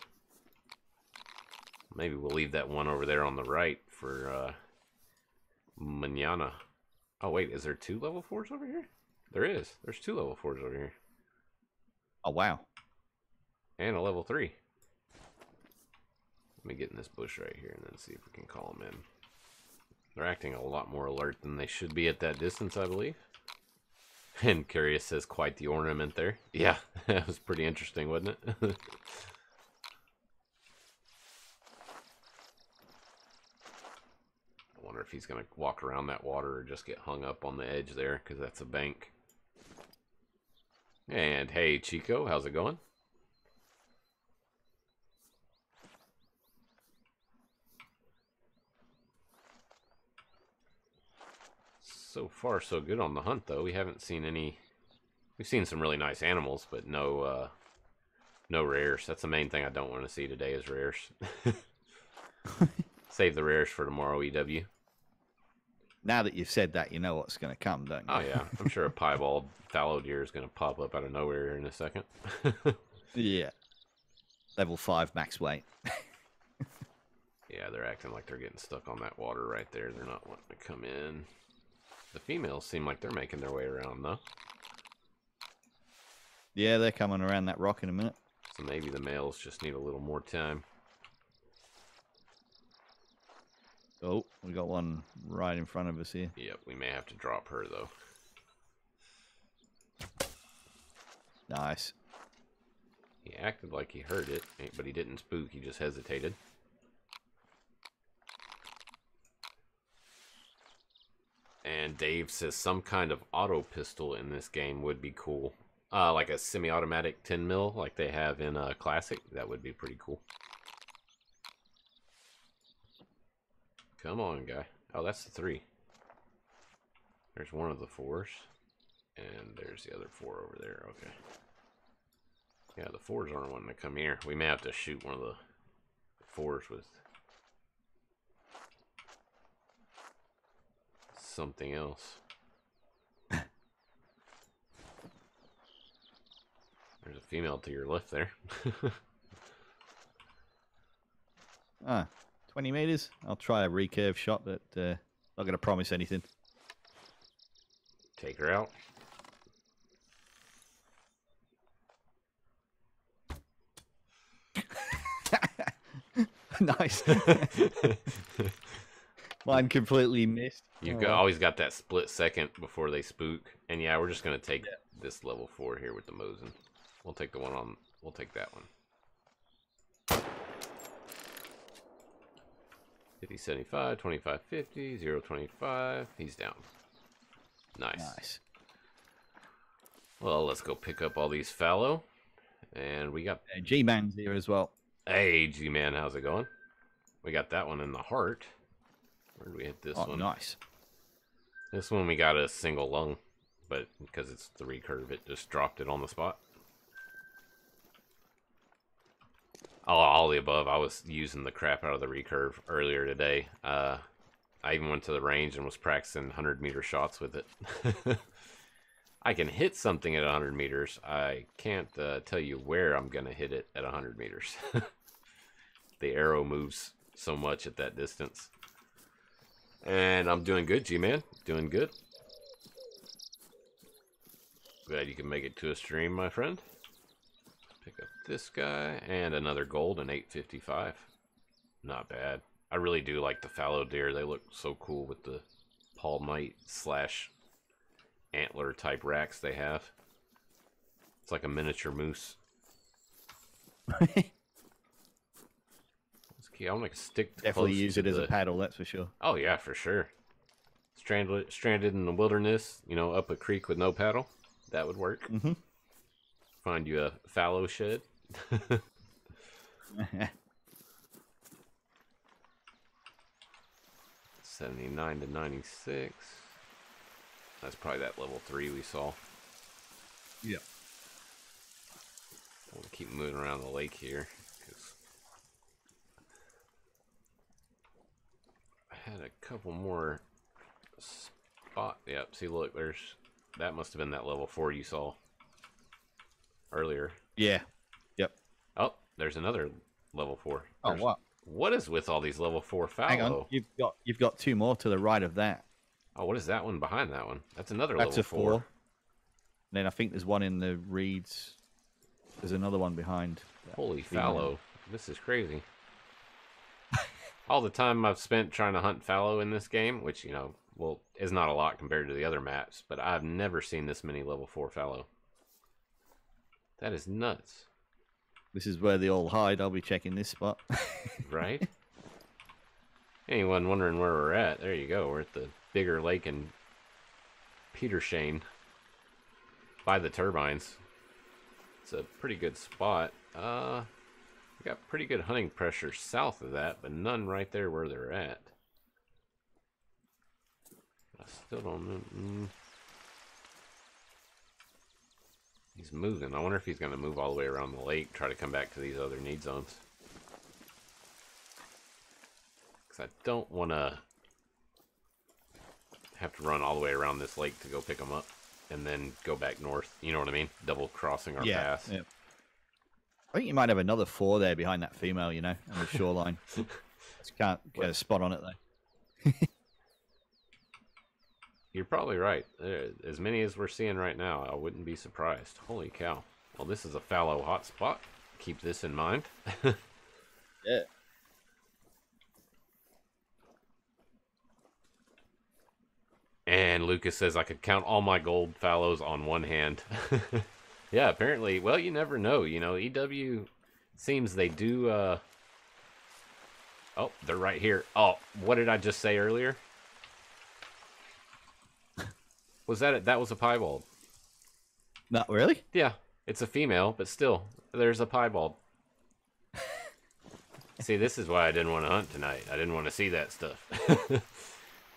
Maybe we'll leave that one over there on the right for manana. Oh, wait, is there 2 level 4s over here? There is. There's 2 level 4s over here. Oh, wow. And a level 3. Let me get in this bush right here and then see if we can call them in. They're acting a lot more alert than they should be at that distance, I believe. And Curious says quite the ornament there. Yeah, that was pretty interesting, wasn't it? I wonder if he's going to walk around that water or just get hung up on the edge there, because that's a bank. And hey, Chico, how's it going? So far, so good on the hunt, though. We haven't seen any... We've seen some really nice animals, but no no rares. That's the main thing I don't want to see today is rares. Save the rares for tomorrow, EW. Now that you've said that, you know what's going to come, don't you? Oh, yeah. I'm sure a piebald fallow deer is going to pop up out of nowhere in a second. Yeah. Level 5 max weight. Yeah, they're acting like they're getting stuck on that water right there. They're not wanting to come in. The females seem like they're making their way around, though. Yeah, they're coming around that rock in a minute. So maybe the males just need a little more time. Oh, we got one right in front of us here. Yep, we may have to drop her, though. Nice. He acted like he heard it, but he didn't spook. He just hesitated. And Dave says some kind of auto pistol in this game would be cool. Like a semi-automatic 10 mil like they have in Classic. That would be pretty cool. Come on, guy. Oh, that's the 3. There's one of the 4s. And there's the other 4 over there. Okay. Yeah, the 4s aren't wanting to come here. We may have to shoot one of the 4s with something else. There's a female to your left there. Ah, 20 meters. I'll try a recurve shot, but not going to promise anything. Take her out. Nice. Mine completely missed. You've always got that split second before they spook. And yeah, we're just going to take this level 4 here with the Mosin. We'll take the one on. We'll take that one. 5075, 2550, 025. He's down. Nice. Nice. Well, let's go pick up all these fallow. And we got G-Man's here as well. Hey, G-Man, how's it going? We got that one in the heart. Where did we hit this one? Nice. This one we got a single lung, but because it's the recurve, it just dropped it on the spot. All the above. I was using the crap out of the recurve earlier today. I even went to the range and was practicing 100-meter shots with it. I can hit something at 100 meters. I can't tell you where I'm going to hit it at 100 meters. The arrow moves so much at that distance. And I'm doing good, G-Man. Doing good. Glad you can make it to a stream, my friend. Pick up this guy. And another gold in 855. Not bad. I really do like the fallow deer. They look so cool with the palmite slash antler type racks they have. It's like a miniature moose. I want to stick to definitely use it as a paddle, that's for sure. Oh yeah, for sure. Stranded in the wilderness, you know, up a creek with no paddle, that would work. Mm-hmm. Find you a fallow shed. Uh-huh. 79 to 96. That's probably that level 3 we saw. Yeah. We'll keep moving around the lake here. Had a couple more spot. Yep, see, look, there's that must have been that level 4 you saw earlier. Yeah. Yep. Oh, there's another level 4. Oh, there's... what? What is with all these level 4 fallow? Hang on. You've got 2 more to the right of that. Oh, what is that one behind that one? That's another level 4. And then I think there's one in the reeds. There's another one behind. Holy fallow. This is crazy. All the time I've spent trying to hunt fallow in this game, which, you know, well, is not a lot compared to the other maps, but I've never seen this many level 4 fallow. That is nuts. This is where they all hide. I'll be checking this spot. Right? Anyone wondering where we're at? There you go. We're at the bigger lake in Petershane by the turbines. It's a pretty good spot. We got pretty good hunting pressure south of that, but none right there where they're at. I still don't know. He's moving. I wonder if he's going to move all the way around the lake, try to come back to these other need zones. Because I don't want to have to run all the way around this lake to go pick them up and then go back north. You know what I mean? Double crossing our path. Yeah. I think you might have another 4 there behind that female, you know, on the shoreline. Just can't get a spot on it, though. You're probably right. As many as we're seeing right now, I wouldn't be surprised. Holy cow. Well, this is a fallow hot spot. Keep this in mind. Yeah. And Lucas says, I could count all my gold fallows on one hand. Yeah, apparently. Well, you never know. You know, EW seems they do... Oh, they're right here. Oh, what did I just say earlier? Was that it? That was a piebald. Not really? Yeah. It's a female, but still, there's a piebald. See, this is why I didn't want to hunt tonight. I didn't want to see that stuff.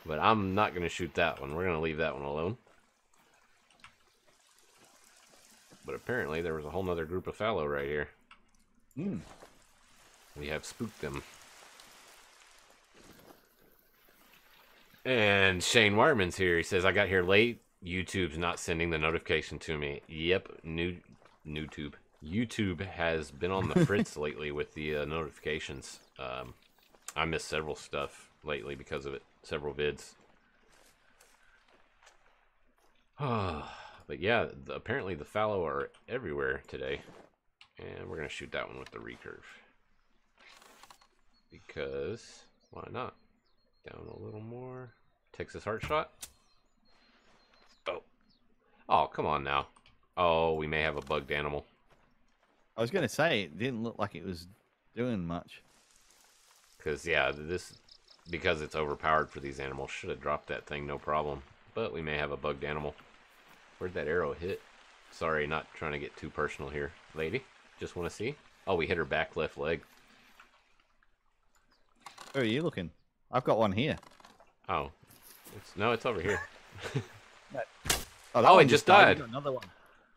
But I'm not going to shoot that one. We're going to leave that one alone. But apparently there was a whole nother group of fallow right here. Mm. We have spooked them. And Shane Wireman's here. He says, I got here late. YouTube's not sending the notification to me. Yep, new tube. YouTube has been on the fritz lately with the notifications. I missed several stuff lately because of it. Several vids. But yeah, apparently the fallow are everywhere today. And we're going to shoot that one with the recurve. Because, why not? Down a little more. Texas heart shot. Oh. Oh, come on now. Oh, we may have a bugged animal. I was going to say, it didn't look like it was doing much. Because, yeah, this... Because it's overpowered for these animals. Should have dropped that thing, no problem. But we may have a bugged animal. Where'd that arrow hit? Sorry, not trying to get too personal here, lady. Just want to see. Oh, we hit her back left leg. Where are you looking? I've got one here. Oh. No, it's over here. No. Oh, it just died. You got another one.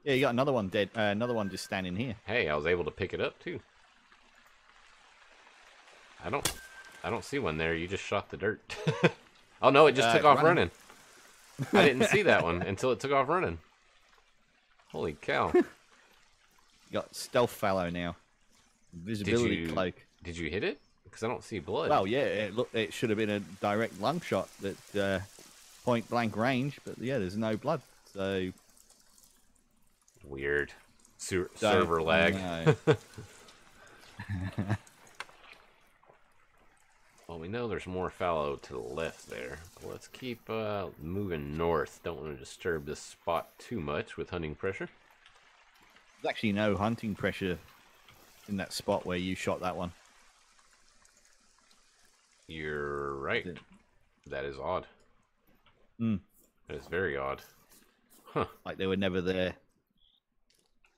Yeah, you got another one dead. Another one just standing here. Hey, I was able to pick it up, too. I don't see one there. You just shot the dirt. Oh, no, it just took off running. I didn't see that one until it took off running. Holy cow. You got stealth fallow now. Invisibility cloak. Did you hit it? Because I don't see blood. Well, yeah, it should have been a direct lung shot at point blank range, but yeah, there's no blood. So weird. Server lag. No. Well, we know there's more fallow to the left there. Let's keep moving north. Don't want to disturb this spot too much with hunting pressure. There's actually no hunting pressure in that spot where you shot that one. You're right. That is odd. Mm. That is very odd. Huh. Like they were never there.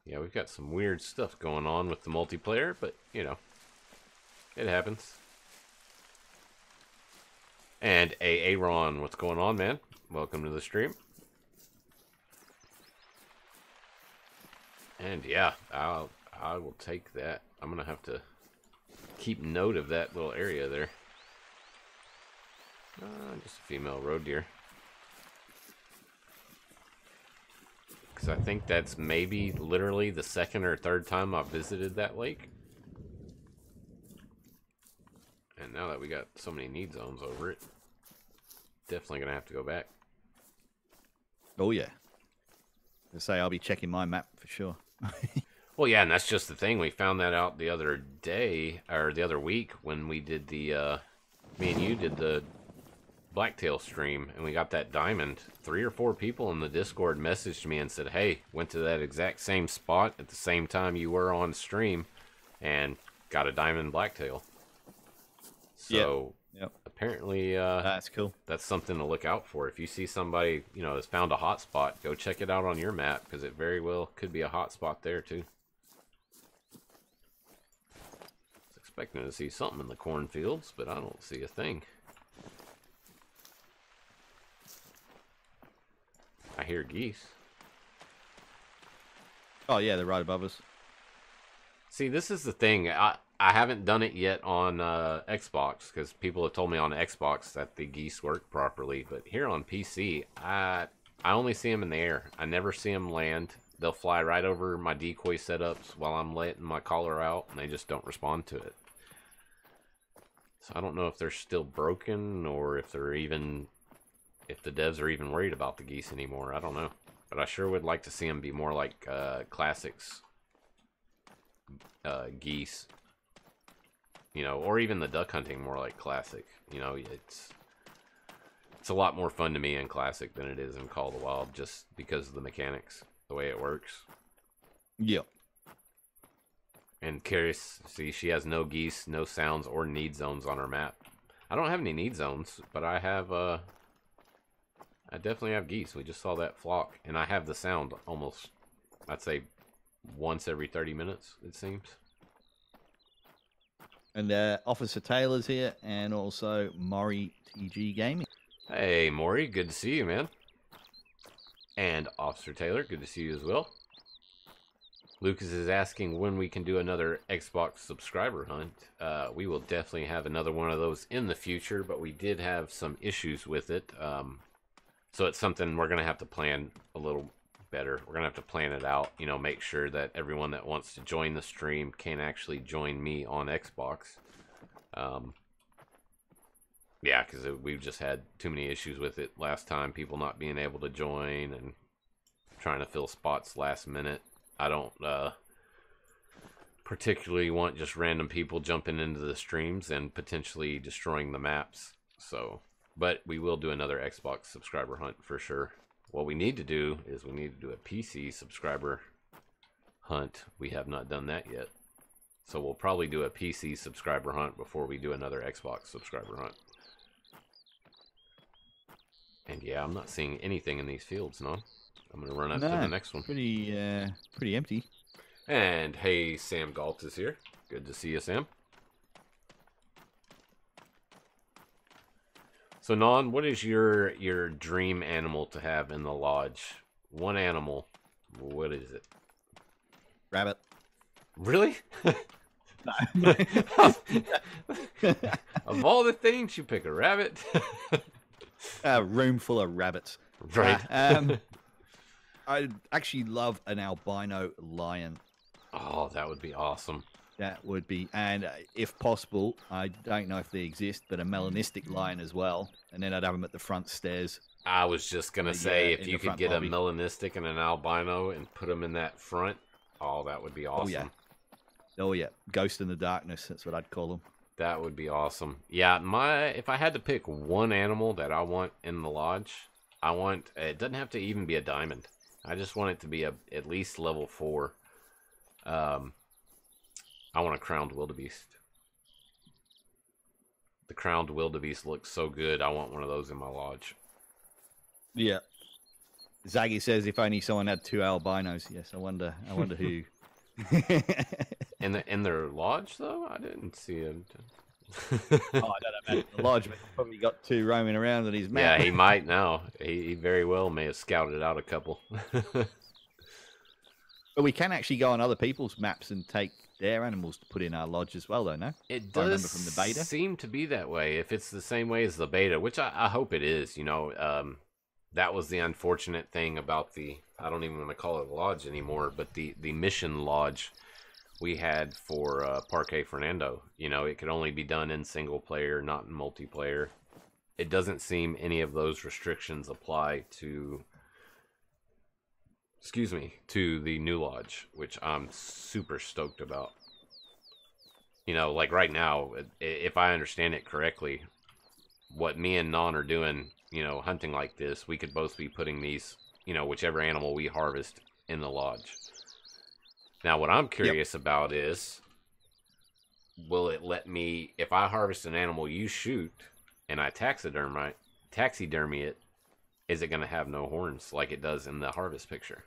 Yeah, we've got some weird stuff going on with the multiplayer, but, you know, it happens. And Aaron, what's going on, man? Welcome to the stream. And yeah, I will take that. I'm gonna have to keep note of that little area there. Just a female roe deer. Because I think that's maybe literally the second or third time I've visited that lake. And now that we got so many need zones over it, definitely going to have to go back. Oh, yeah. I say I'll be checking my map for sure. Well, yeah, and that's just the thing. We found that out the other day, or the other week, when we did the, me and you did the Blacktail stream, and we got that diamond. 3 or 4 people in the Discord messaged me and said, hey, went to that exact same spot at the same time you were on stream, and got a diamond Blacktail. So yep. Apparently that's cool. That's something to look out for. If you see somebody, you know, has found a hot spot, go check it out on your map, because it very well could be a hot spot there too. I was expecting to see something in the cornfields, but I don't see a thing. I hear geese. Oh yeah, they're right above us. See, this is the thing. I haven't done it yet on Xbox, because people have told me on Xbox that the geese work properly. But here on PC, I only see them in the air. I never see them land. They'll fly right over my decoy setups while I'm letting my caller out, and they just don't respond to it. So I don't know if they're still broken or if they're even if the devs are even worried about the geese anymore. I don't know. But I sure would like to see them be more like classics geese. You know, or even the duck hunting more like classic. You know, it's a lot more fun to me in classic than it is in Call of the Wild just because of the mechanics, the way it works. Yeah. And Curious, see, she has no geese, no sounds, or need zones on her map. I don't have any need zones, but I have, I definitely have geese. We just saw that flock, and I have the sound almost, I'd say, once every 30 minutes, it seems. And Officer Taylor's here, and also Maury TG Gaming. Hey, Maury, good to see you, man. And Officer Taylor, good to see you as well. Lucas is asking when we can do another Xbox subscriber hunt. We will definitely have another one of those in the future, but we did have some issues with it. So it's something we're going to have to plan a little better. We're going to have to plan it out, you know, make sure that everyone that wants to join the stream can actually join me on Xbox. Yeah, because we've just had too many issues with it last time, people not being able to join and trying to fill spots last minute. I don't particularly want just random people jumping into the streams and potentially destroying the maps. So, but we will do another Xbox subscriber hunt for sure. What we need to do is we need to do a PC subscriber hunt. We have not done that yet. So we'll probably do a PC subscriber hunt before we do another Xbox subscriber hunt. And yeah, I'm not seeing anything in these fields, no? I'm going to run up to the next one. Pretty empty. And hey, Sam Galt is here. Good to see you, Sam. So, Non, what is your dream animal to have in the lodge? One animal. What is it? Rabbit. Really? No. Of all the things, you pick a rabbit. A room full of rabbits. Right. I'd actually love an albino lion. Oh, that would be awesome. That would be, and if possible, I don't know if they exist, but a melanistic lion as well. And then I'd have them at the front stairs. I was just going to say, if you could get a melanistic and an albino and put them in that front, oh, that would be awesome. Oh, yeah. Ghost in the darkness, that's what I'd call them. That would be awesome. Yeah, if I had to pick one animal that I want in the lodge, I want, it doesn't have to even be a diamond. I just want it to be at least level 4. I want a crowned wildebeest. The crowned wildebeest looks so good. I want one of those in my lodge. Yeah. Zaggy says, if only someone had 2 albinos. Yes, I wonder who. In their lodge, though? I didn't see him. Oh, I don't know about the lodge, but he's probably got 2 roaming around in his map. Yeah, he might now. He very well may have scouted out a couple. But we can actually go on other people's maps and take their animals to put in our lodge as well, though, no? It does from the beta. Seem to be that way, if it's the same way as the beta, which I hope it is, you know. That was the unfortunate thing about the, I don't even want to call it a lodge anymore, but the mission lodge we had for Parque Fernando. You know, it could only be done in single player, not in multiplayer. It doesn't seem any of those restrictions apply to, excuse me, to the new lodge, which I'm super stoked about. You know, like right now, if I understand it correctly, what me and Non are doing, you know, hunting like this, we could both be putting these, you know, whichever animal we harvest in the lodge. Now, what I'm curious about is, will it let me, if I harvest an animal you shoot and I taxidermy it, is it going to have no horns like it does in the harvest picture?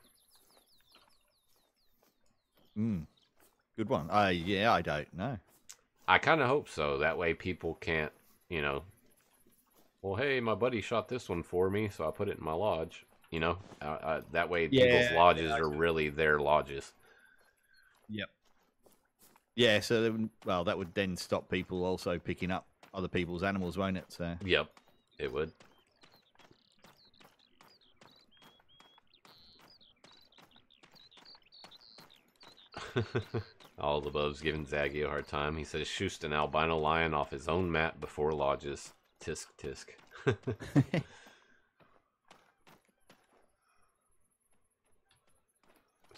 Good one. Yeah, I don't know. I kind of hope so. That way people can't, you know, well, hey, my buddy shot this one for me, so I put it in my lodge. You know, that way people's lodges are really their lodges. Yep. Yeah, so then, well, that would then stop people also picking up other people's animals, won't it? So. Yep, it would. All the bubs giving Zaggy a hard time. He says, shoost an albino lion off his own map before lodges. Tisk, tisk.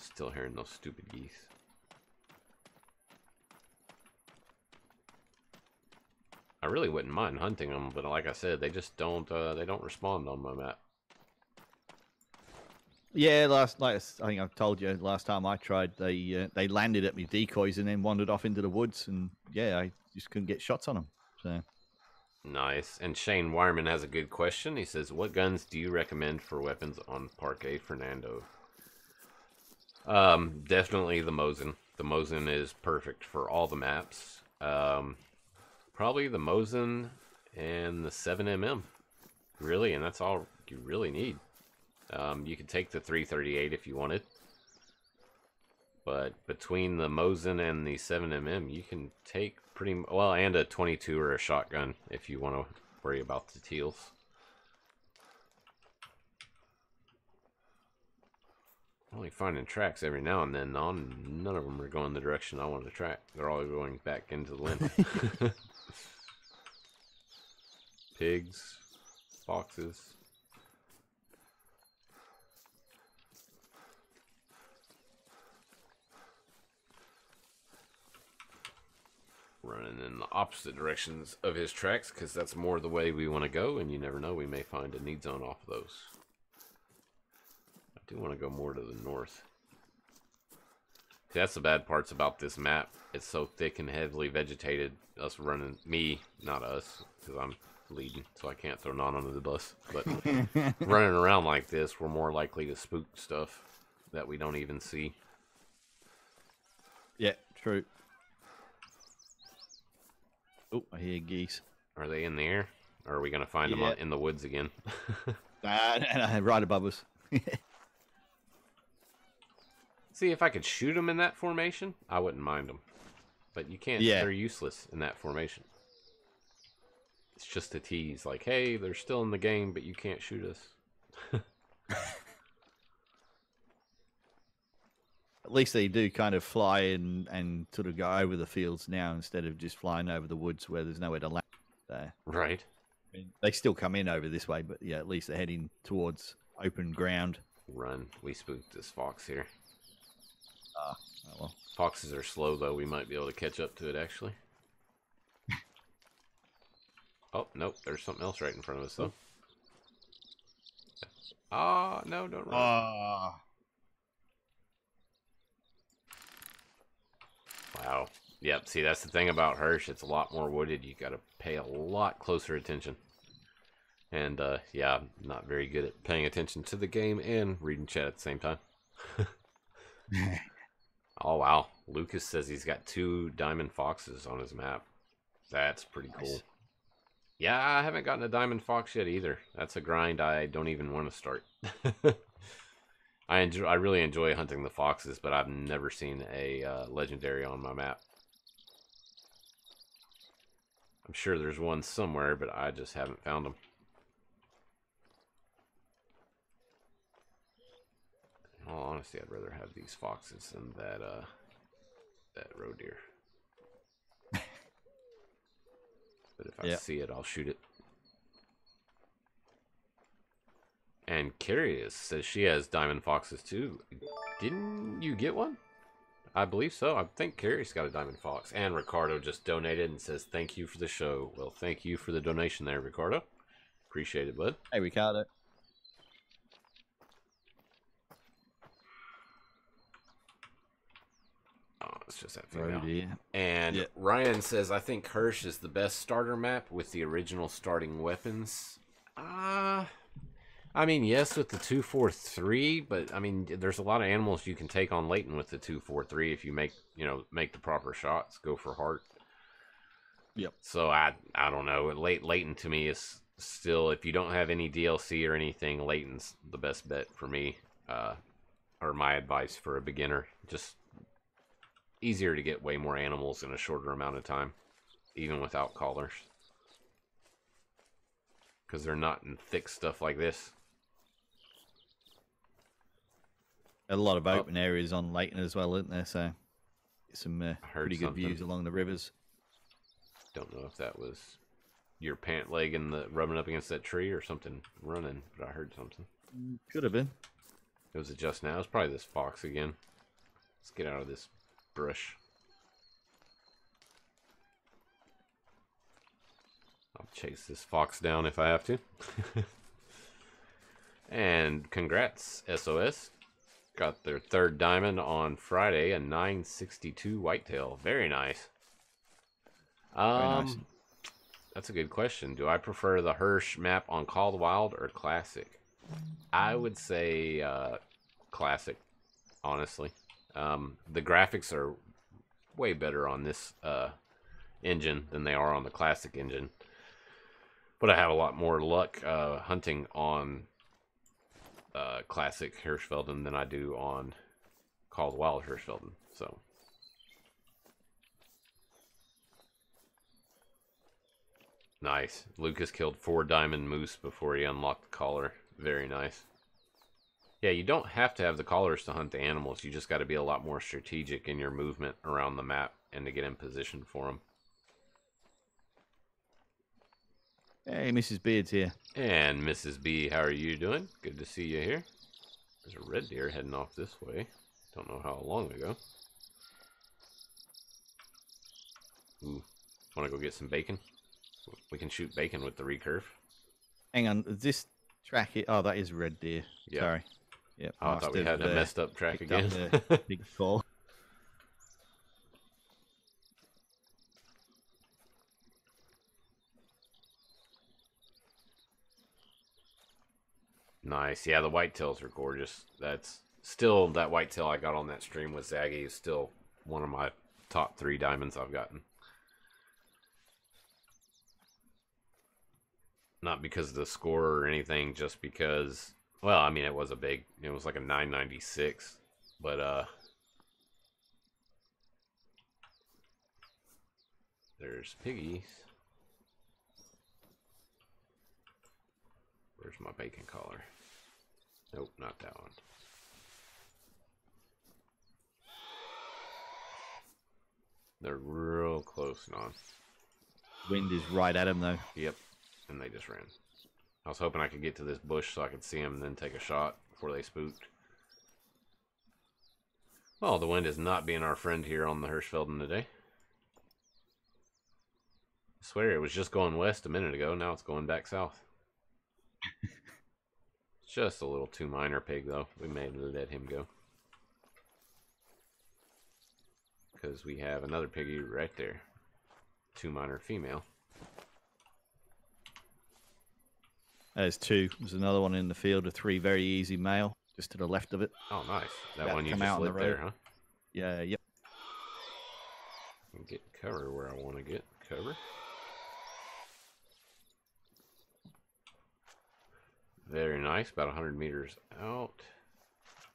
Still hearing those stupid geese. I really wouldn't mind hunting them, but like I said, they just don't respond on my map. Yeah, I think I've told you last time I tried, they landed at me decoys and then wandered off into the woods, and yeah, I just couldn't get shots on them. So. Nice. And Shane Wireman has a good question. He says, "What guns do you recommend for weapons on Parque Fernando?" Definitely the Mosin. The Mosin is perfect for all the maps. Probably the Mosin and the 7mm, really, and that's all you really need. You could take the 338 if you wanted, but between the Mosin and the 7mm, you can take pretty well, and a 22 or a shotgun if you want to worry about the teals. Only finding tracks every now and then. None of them are going the direction I wanted to track. They're all going back into the limb. Pigs, foxes. Running in the opposite directions of his tracks because that's more the way we want to go, and you never know, we may find a need zone off of those. I do want to go more to the north. See, that's the bad parts about this map. It's so thick and heavily vegetated. Us running, me, not us, because I'm leading, so I can't throw Non under the bus. But running around like this, we're more likely to spook stuff that we don't even see. Yeah, true. Oh, I hear geese. Are they in the air? Or are we going to find them in the woods again? Right above us. See, if I could shoot them in that formation, I wouldn't mind them. But you can't. Yeah. They're useless in that formation. It's just a tease. Like, hey, they're still in the game, but you can't shoot us. At least they do kind of fly and sort of go over the fields now instead of just flying over the woods where there's nowhere to land there. Right. I mean, they still come in over this way, but yeah, at least they're heading towards open ground. Run. We spooked this fox here. Oh well. Foxes are slow, though. We might be able to catch up to it, actually. Oh, nope. There's something else right in front of us, though. Ah, oh, no, don't run. Wow. Yep, see, that's the thing about Hirsch. It's a lot more wooded. You got to pay a lot closer attention. And, yeah, I'm not very good at paying attention to the game and reading chat at the same time. Oh, wow. Lucas says he's got 2 diamond foxes on his map. That's pretty cool. Nice. Yeah, I haven't gotten a diamond fox yet either. That's a grind I don't even want to start. I really enjoy hunting the foxes, but I've never seen a legendary on my map. I'm sure there's one somewhere, but I just haven't found them. In all honesty, I'd rather have these foxes than that roe deer. But if I see it, I'll shoot it. And Curious says she has diamond foxes too. Didn't you get one? I believe so. I think Curious got a diamond fox. And Ricardo just donated and says thank you for the show. Well, thank you for the donation there, Ricardo. Appreciate it, bud. Hey, Ricardo. It's just that thing now. And Ryan says, I think Hirsch is the best starter map with the original starting weapons. I mean, yes, with the 2-4-3, but I mean, there's a lot of animals you can take on Leighton with the 2-4-3 if you make the proper shots, go for heart. Yep. So I don't know. Leighton to me is still, if you don't have any DLC or anything, Leighton's the best bet for me, or my advice for a beginner. Just easier to get way more animals in a shorter amount of time, even without collars, because they're not in thick stuff like this. A lot of open areas on Leighton as well, isn't there? So some pretty good views along the rivers. Don't know if that was your pant leg and the rubbing up against that tree or something running, but I heard something. Could have been. It was just now. It's probably this fox again. Let's get out of this brush. I'll chase this fox down if I have to. And congrats, SOS. Got their third diamond on Friday, a 962 whitetail. Very nice. Very nice. That's a good question. Do I prefer the Hirsch map on Call of the Wild or Classic? I would say Classic, honestly. The graphics are way better on this engine than they are on the Classic engine. But I have a lot more luck hunting on Classic Hirschfelden than I do on Call of the Wild Hirschfelden. So nice. Lucas killed 4 diamond moose before he unlocked the collar. Very nice. Yeah, you don't have to have the collars to hunt the animals. You just got to be a lot more strategic in your movement around the map and to get in position for them. Hey, Mrs. Beard's here. And Mrs. B, how are you doing? Good to see you here. There's a red deer heading off this way. Don't know how long ago. Ooh, want to go get some bacon? We can shoot bacon with the recurve. Hang on, is this track here? Oh, that is red deer. Yep. Sorry. Yep, oh, I thought we had a messed up track again. Big fall. Nice. Yeah, the whitetails are gorgeous. That's still, that whitetail I got on that stream with Zaggy is still one of my top 3 diamonds I've gotten. Not because of the score or anything, just because, well, I mean, it was a big, it was like a 996, but there's piggies. Where's my bacon collar? Nope, not that one. They're real close, non. Wind is right at them, though. Yep. And they just ran. I was hoping I could get to this bush so I could see them and then take a shot before they spooked. Well, the wind is not being our friend here on the Hirschfelden today. I swear it was just going west a minute ago. Now it's going back south. It's just a little too minor pig, though. We may let him go. Because we have another piggy right there. Too minor female. There's 2. There's another one in the field of 3 very easy male, just to the left of it. Oh, nice. That one you just lit there, huh? Yeah, yep. Get cover where I want to get cover. Very nice. About 100 meters out.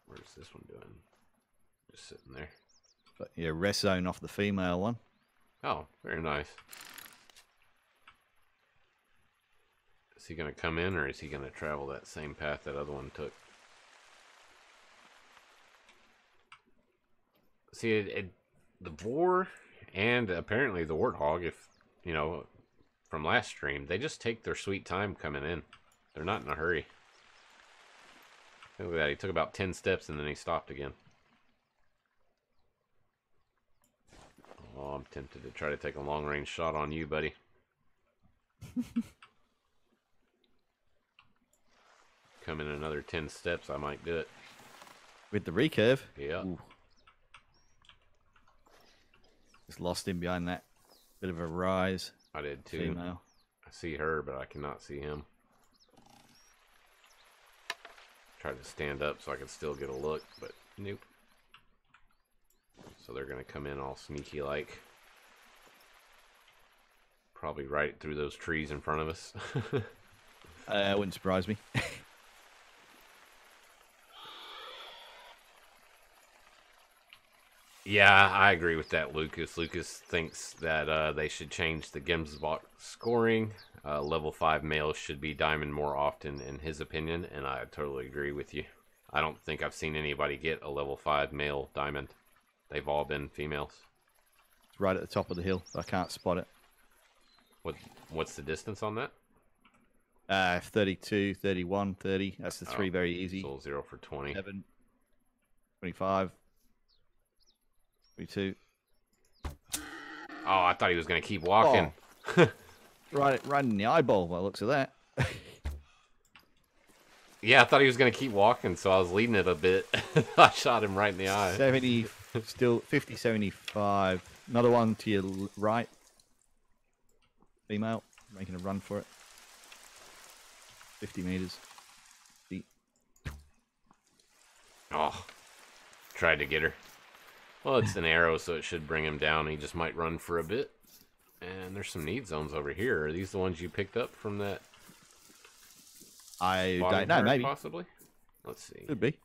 Where's this one doing? Just sitting there. But yeah, rest zone off the female one. Oh, very nice. Is he going to come in, or is he going to travel that same path that other one took? See, the boar and apparently the warthog, if you know, from last stream, they just take their sweet time coming in. They're not in a hurry. Look at that. He took about 10 steps, and then he stopped again. Oh, I'm tempted to try to take a long-range shot on you, buddy. Come in another 10 steps, I might do it. With the recurve? Yeah. Ooh. Just lost him behind that bit of a rise. I did too. Female. I see her, but I cannot see him. Tried to stand up so I could still get a look, but nope. So they're going to come in all sneaky-like. Probably right through those trees in front of us. Wouldn't surprise me. Yeah, I agree with that, Lucas. Lucas thinks that they should change the Gemsbok scoring. Level 5 males should be diamond more often, in his opinion, and I totally agree with you. I don't think I've seen anybody get a level 5 male diamond. They've all been females. It's right at the top of the hill. I can't spot it. What's the distance on that? 32, 31, 30. That's the 3 very easy. Soul 0 for 20. 7, 25. Me too. Oh, I thought he was going to keep walking. Oh. right in the eyeball by the looks of that. Yeah, I thought he was going to keep walking, so I was leading it a bit. I shot him right in the eye. 70, still 50, 75. Another one to your right. Female, making a run for it. 50 meters. Deep. Oh, tried to get her. Well, it's an arrow, so it should bring him down. He just might run for a bit. And there's some need zones over here. Are these the ones you picked up from that? I don't know, maybe. Possibly? Let's see. Could be.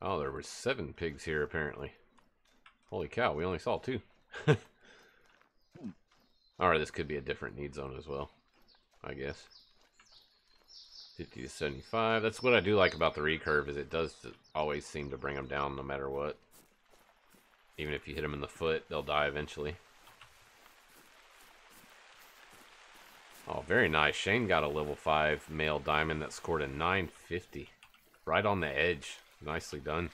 Oh, there were 7 pigs here, apparently. Holy cow, we only saw 2. Alright, this could be a different need zone as well, I guess. 50 to 75. That's what I do like about the recurve, is it does always seem to bring them down no matter what. Even if you hit them in the foot, they'll die eventually. Oh, very nice. Shane got a level 5 male diamond that scored a 950. Right on the edge. Nicely done.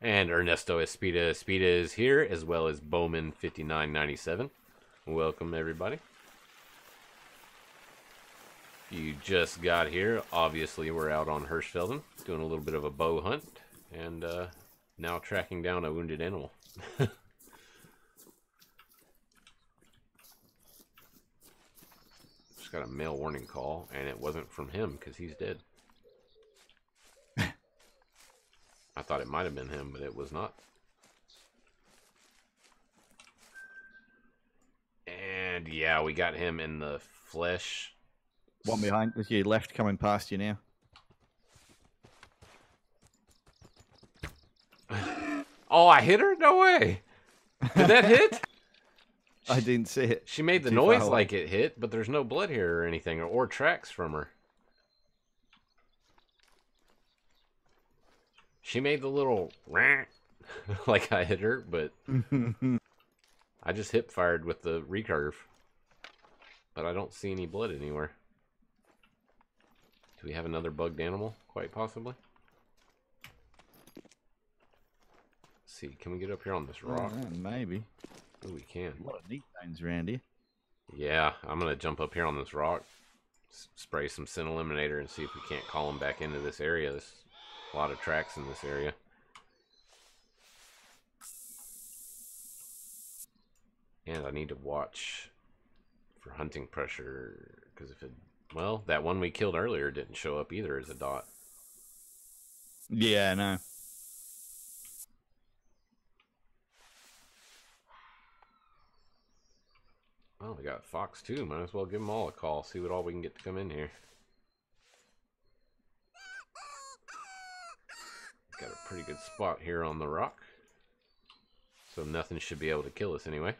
And Ernesto Espita is here, as well as Bowman5997. Welcome, everybody. You just got here. Obviously, we're out on Hirschfelden, doing a little bit of a bow hunt, and now tracking down a wounded animal. Got a mail warning call, and it wasn't from him because he's dead. I thought it might have been him, but it was not. And yeah, we got him in the flesh. One behind, with your left coming past you now. Oh, I hit her? No way! Did that hit? I didn't see it. She made the noise like it hit, but there's no blood here or anything, or tracks from her. She made the little like I hit her, but I just hip fired with the recurve. But I don't see any blood anywhere. Do we have another bugged animal? Quite possibly. Let's see, can we get up here on this rock? Oh, maybe. Oh, we can. A lot of neat things around here. Yeah, I'm going to jump up here on this rock, spray some scent eliminator, and see if we can't call them back into this area. There's a lot of tracks in this area. And I need to watch for hunting pressure, because if it... Well, that one we killed earlier didn't show up either as a dot. Yeah, I know. Well, we got Fox too. Might as well give them all a call. See what all we can get to come in here. Got a pretty good spot here on the rock. So nothing should be able to kill us anyway.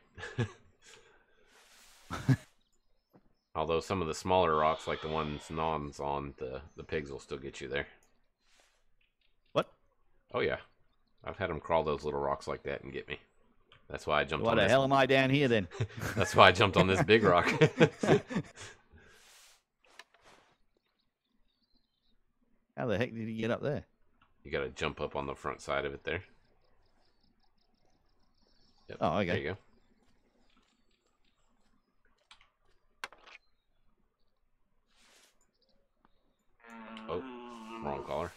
Although some of the smaller rocks, like the ones Non's on, the pigs will still get you there. What? Oh yeah. I've had them crawl those little rocks like that and get me. That's why I jumped on this. What the hell am I down here then? That's why I jumped on this big rock. How the heck did he get up there? You got to jump up on the front side of it there. Yep. Oh, okay. There you go. Oh, wrong caller.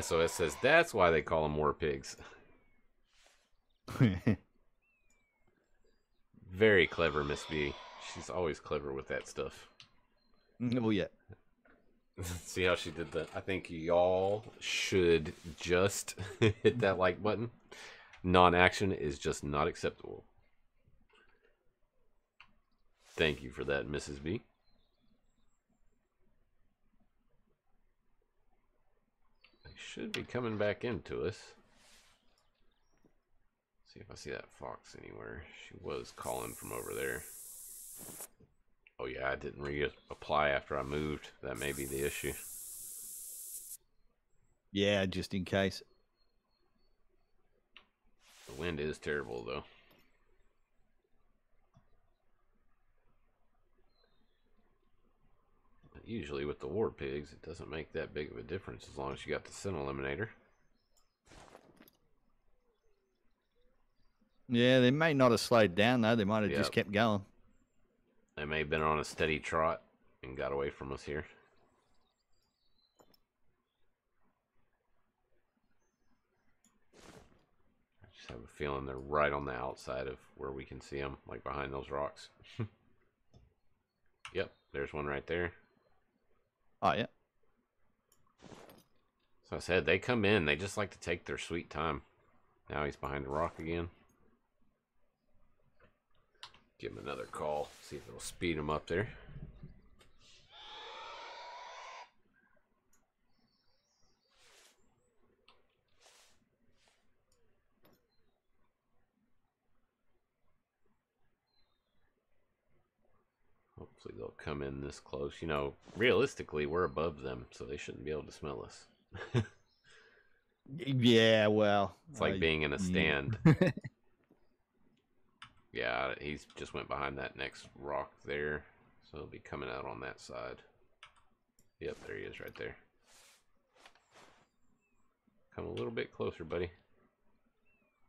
SOS says that's why they call them war pigs. Very clever, Miss B. She's always clever with that stuff. Oh yeah. See how she did that? I think y'all should just hit that like button. Non-action is just not acceptable. Thank you for that, Mrs. B. They should be coming back into us. If I see that fox anywhere, she was calling from over there. Oh yeah, I didn't reapply after I moved. That may be the issue. Yeah, just in case. The wind is terrible though. But usually with the war pigs, it doesn't make that big of a difference as long as you got the sin eliminator. Yeah, they may not have slowed down though. They might have just kept going. They may have been on a steady trot and got away from us here. I just have a feeling they're right on the outside of where we can see them, like behind those rocks. Yep, there's one right there. Oh, yeah. So I said, they come in. They just like to take their sweet time. Now he's behind the rock again. Give him another call. See if it'll speed him up there. Hopefully they'll come in this close. You know, realistically, we're above them, so they shouldn't be able to smell us. Yeah, well. It's like being in a stand. Yeah. Yeah, he's just went behind that next rock there, so he'll be coming out on that side. Yep, there he is right there. Come a little bit closer, buddy.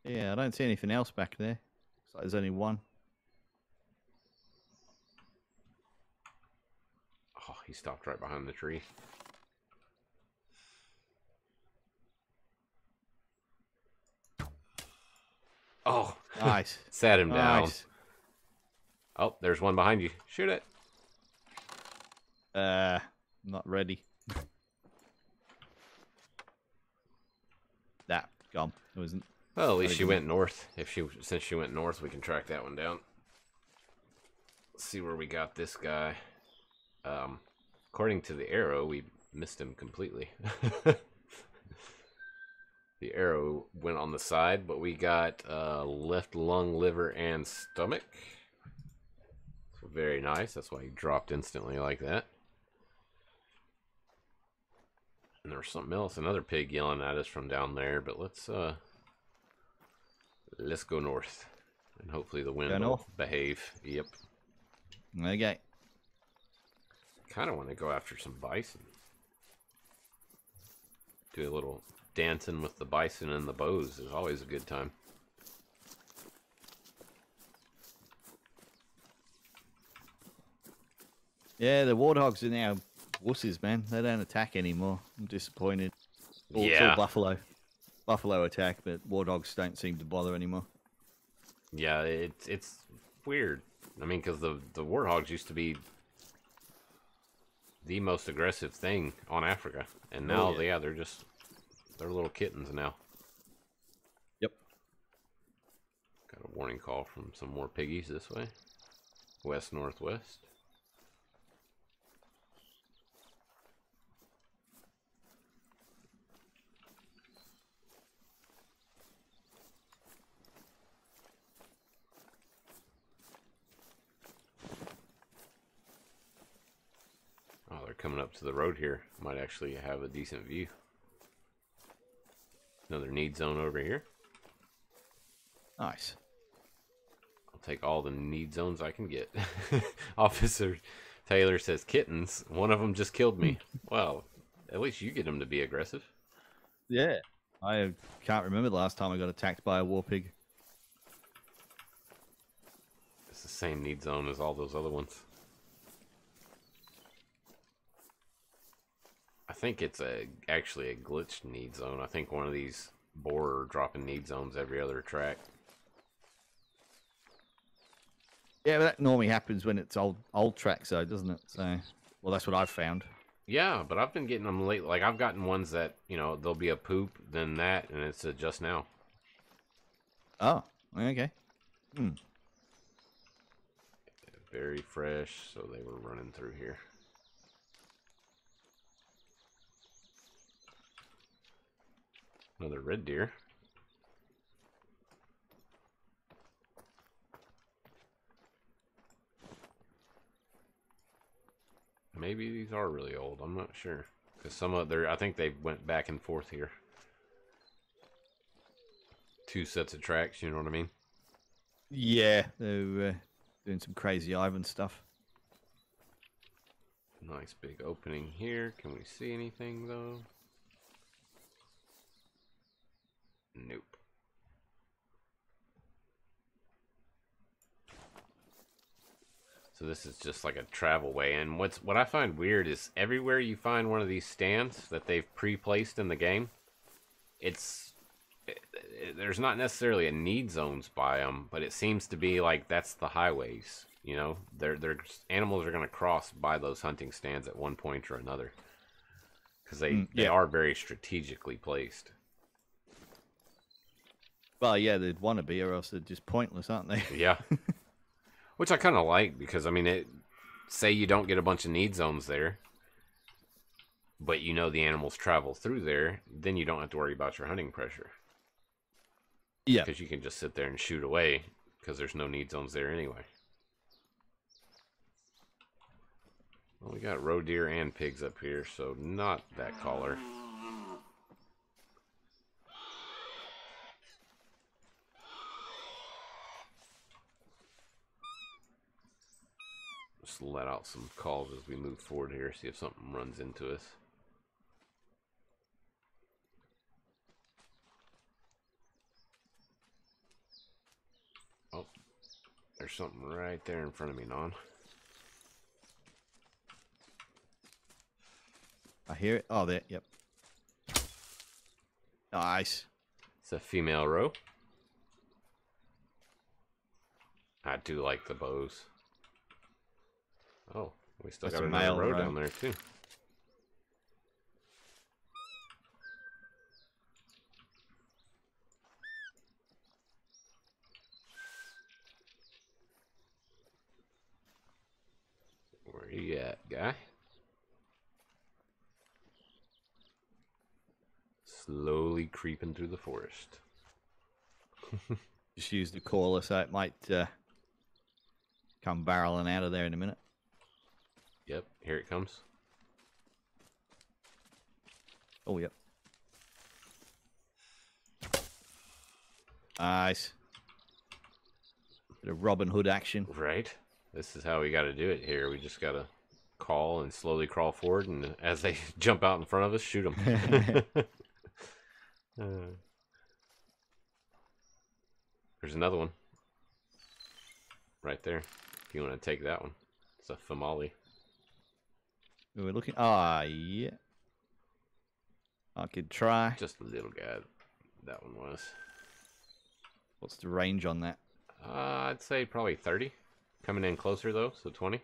Yeah, I don't see anything else back there. Looks like there's only one. Oh, he stopped right behind the tree. Oh, nice. Sat him down. Oh, there's one behind you. Shoot it. Not ready. That gone. It wasn't. Well, at least she went north. If she since she went north, we can track that one down. Let's see where we got this guy. According to the arrow, we missed him completely. The arrow went on the side, but we got left lung, liver, and stomach. So very nice. That's why he dropped instantly like that. And there was something else, another pig yelling at us from down there. But let's go north, and hopefully the wind will behave. Yep. Okay. Kind of want to go after some bison. Do a little. Dancing with the bison and the bows is always a good time. Yeah, the warthogs are now wusses, man. They don't attack anymore. I'm disappointed. It's all buffalo. Buffalo attack, but warthogs don't seem to bother anymore. Yeah, it's weird. I mean, because the warthogs used to be the most aggressive thing on Africa. And now, yeah, they're just... They're little kittens now. Yep. Got a warning call from some more piggies this way. West, northwest. Oh, they're coming up to the road here. Might actually have a decent view. Another need zone over here. Nice. I'll take all the need zones I can get. Officer Taylor says, kittens, one of them just killed me. Well, at least you get them to be aggressive. Yeah. I can't remember the last time I got attacked by a war pig. It's the same need zone as all those other ones. I think it's actually a glitched need zone. I think one of these borer dropping need zones every other track. Yeah, but that normally happens when it's old tracks, though, doesn't it? So, well, that's what I've found. Yeah, but I've been getting them late. Like, I've gotten ones that, you know, there'll be a poop, then that, and it's just now. Oh, okay. Hmm. Very fresh, so they were running through here. Another red deer. Maybe these are really old. I'm not sure, because some of their, I think they went back and forth here. Two sets of tracks. You know what I mean? Yeah, they're doing some crazy Ivan stuff. Nice big opening here. Can we see anything though? Nope. So this is just like a travel way, and what I find weird is everywhere you find one of these stands that they've pre-placed in the game, there's not necessarily a need zones biome, but it seems to be like that's the highways. You know, they're animals are going to cross by those hunting stands at one point or another because they are very strategically placed. Well, yeah, they'd want to be, or else they're just pointless, aren't they? Yeah. Which I kind of like, because, I mean, say you don't get a bunch of need zones there, but you know the animals travel through there, then you don't have to worry about your hunting pressure. Yeah. Because you can just sit there and shoot away, because there's no need zones there anyway. Well, we got roe deer and pigs up here, so not that collar. Just let out some calls as we move forward here, see if something runs into us. Oh, there's something right there in front of me, Non. I hear it. Oh, there. Yep. Nice. It's a female roe. I do like the bows. Oh, we still got another row down there, too. Where you at, guy? Slowly creeping through the forest. Just use the caller so it might come barreling out of there in a minute. Yep, here it comes. Oh, yep. Nice. Bit of Robin Hood action. Right. This is how we got to do it here. We just got to call and slowly crawl forward, and as they jump out in front of us, shoot them. There's another one. Right there. If you want to take that one. It's a famale. We're looking. Ah, yeah. I could try. Just a little guy. That one was. What's the range on that? I'd say probably 30. Coming in closer though, so 20.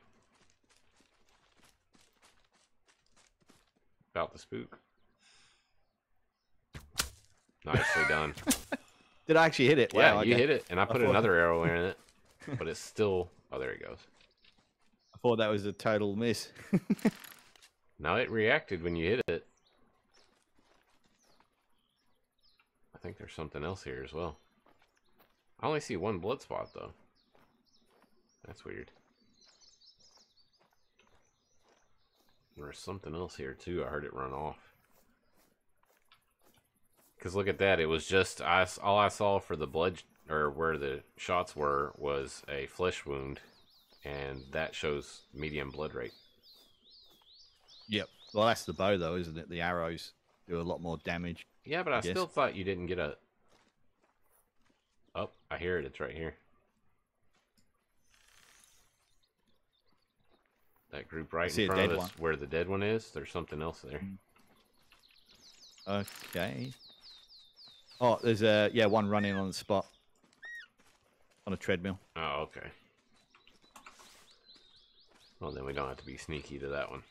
About the spook. Nicely done. Did I actually hit it? Yeah, wow, you hit it, and I put another arrow in it, but it's still. Oh, there it goes. I thought that was a total miss. Now it reacted when you hit it. I think there's something else here as well. I only see one blood spot though. That's weird. There's something else here too. I heard it run off. Cause look at that. It was just all I saw for the blood or where the shots were was a flesh wound, and that shows medium blood rate. Yep. Well, that's the bow, though, isn't it? The arrows do a lot more damage. Yeah, but I still thought you didn't get a... Oh, I hear it. It's right here. That group right in front of us where the dead one is. There's something else there. Okay. Oh, there's a... Yeah, one running on the spot. On a treadmill. Oh, okay. Well, then we don't have to be sneaky to that one.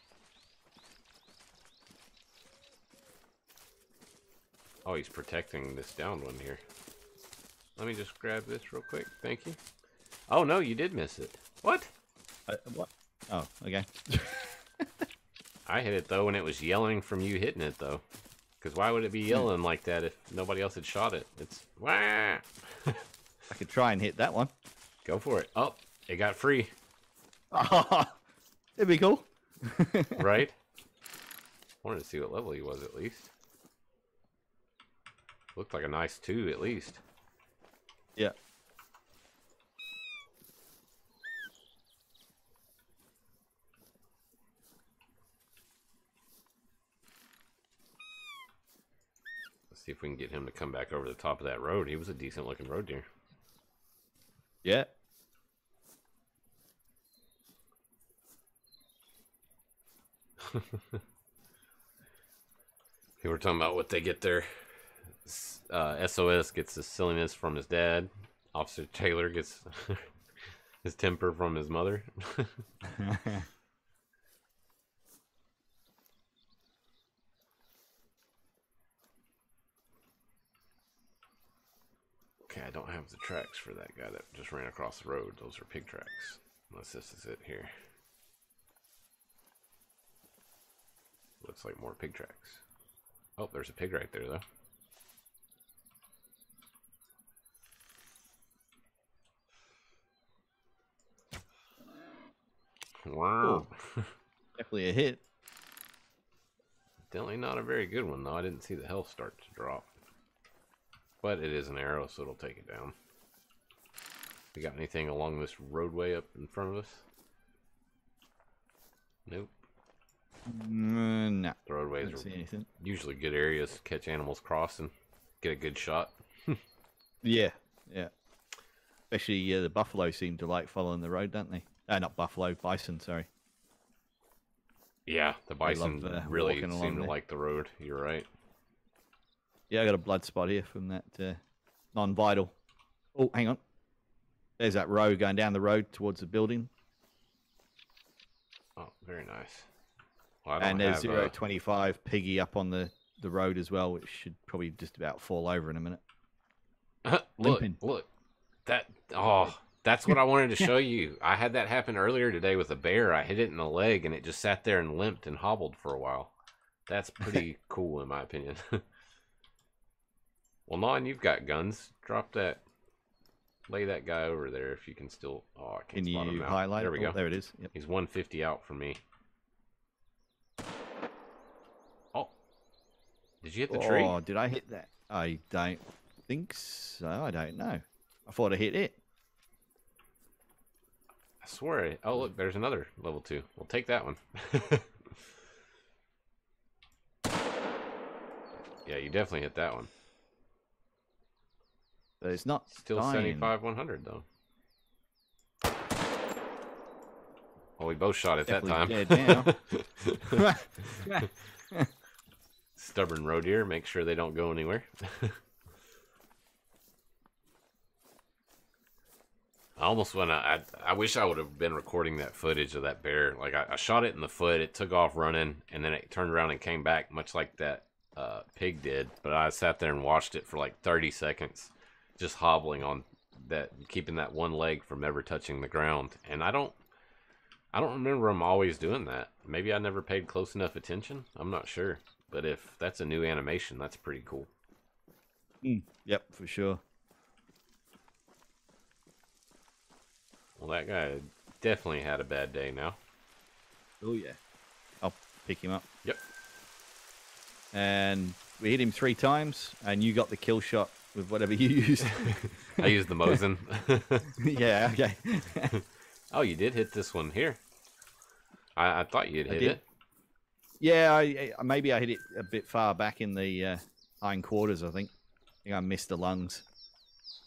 Oh, he's protecting this downed one here. Let me just grab this real quick. Thank you. Oh, no, you did miss it. What? What? Oh, okay. I hit it, though, and it was yelling from you hitting it, though. Because why would it be yelling like that if nobody else had shot it? It's... Wah! I could try and hit that one. Go for it. Oh, it got free. Oh, it'd be cool. Right? I wanted to see what level he was, at least. Looked like a nice 2 at least. Yeah. See if we can get him to come back over the top of that road. He was a decent looking road deer. Yeah. People were talking about what they get their SOS gets his silliness from his dad. Officer Taylor gets his temper from his mother. Okay, I don't have the tracks for that guy that just ran across the road. Those are pig tracks. Unless this is it here. Looks like more pig tracks. Oh, there's a pig right there, though. Wow. Ooh, definitely a hit. Definitely not a very good one, though. I didn't see the health start to drop. But it is an arrow, so it'll take it down. We got anything along this roadway up in front of us? Nope. No. The roadways are usually good areas to catch animals crossing, get a good shot. Yeah, yeah. Especially the buffalo seem to like following the road, don't they? Not buffalo, bison, sorry. Yeah, the bison love, really seem to like the road. You're right. Yeah, I got a blood spot here from that non-vital. Oh, hang on. There's that row going down the road towards the building. Oh, very nice. Well, and there's 0.25 piggy up on the road as well, which should probably just about fall over in a minute. Look, that, oh, that's what I wanted to show you. I had that happen earlier today with a bear. I hit it in the leg and it just sat there and limped and hobbled for a while. That's pretty cool in my opinion. Well, Non, you've got guns. Drop that. Lay that guy over there if you can still. Oh, I can't spot him out. Highlight? There we go. Oh, there it is. Yep. He's 150 out for me. Did you hit the tree? Oh, did I hit that? I don't think so. I don't know. I thought I hit it. I swear. Oh, look, there's another level 2. We'll take that one. Yeah, you definitely hit that one. But it's not still dying. 75, 100 though. Well, we both shot it definitely that time. Dead now. Stubborn roe deer, make sure they don't go anywhere. I almost want to, I wish I would have been recording that footage of that bear. Like, I shot it in the foot, it took off running, and then it turned around and came back, much like that pig did. But I sat there and watched it for like 30 seconds, just hobbling on that, keeping that one leg from ever touching the ground. And I don't remember him always doing that. Maybe I never paid close enough attention. I'm not sure. But if that's a new animation, that's pretty cool. Mm, yep, for sure. Well, that guy definitely had a bad day now. Oh, yeah. I'll pick him up. Yep. And we hit him 3 times, and you got the kill shot with whatever you used. I used the Mosin. Yeah, okay. Oh, you did hit this one here. I thought you'd hit it. Yeah, maybe I hit it a bit far back in the hindquarters, I think. I think I missed the lungs.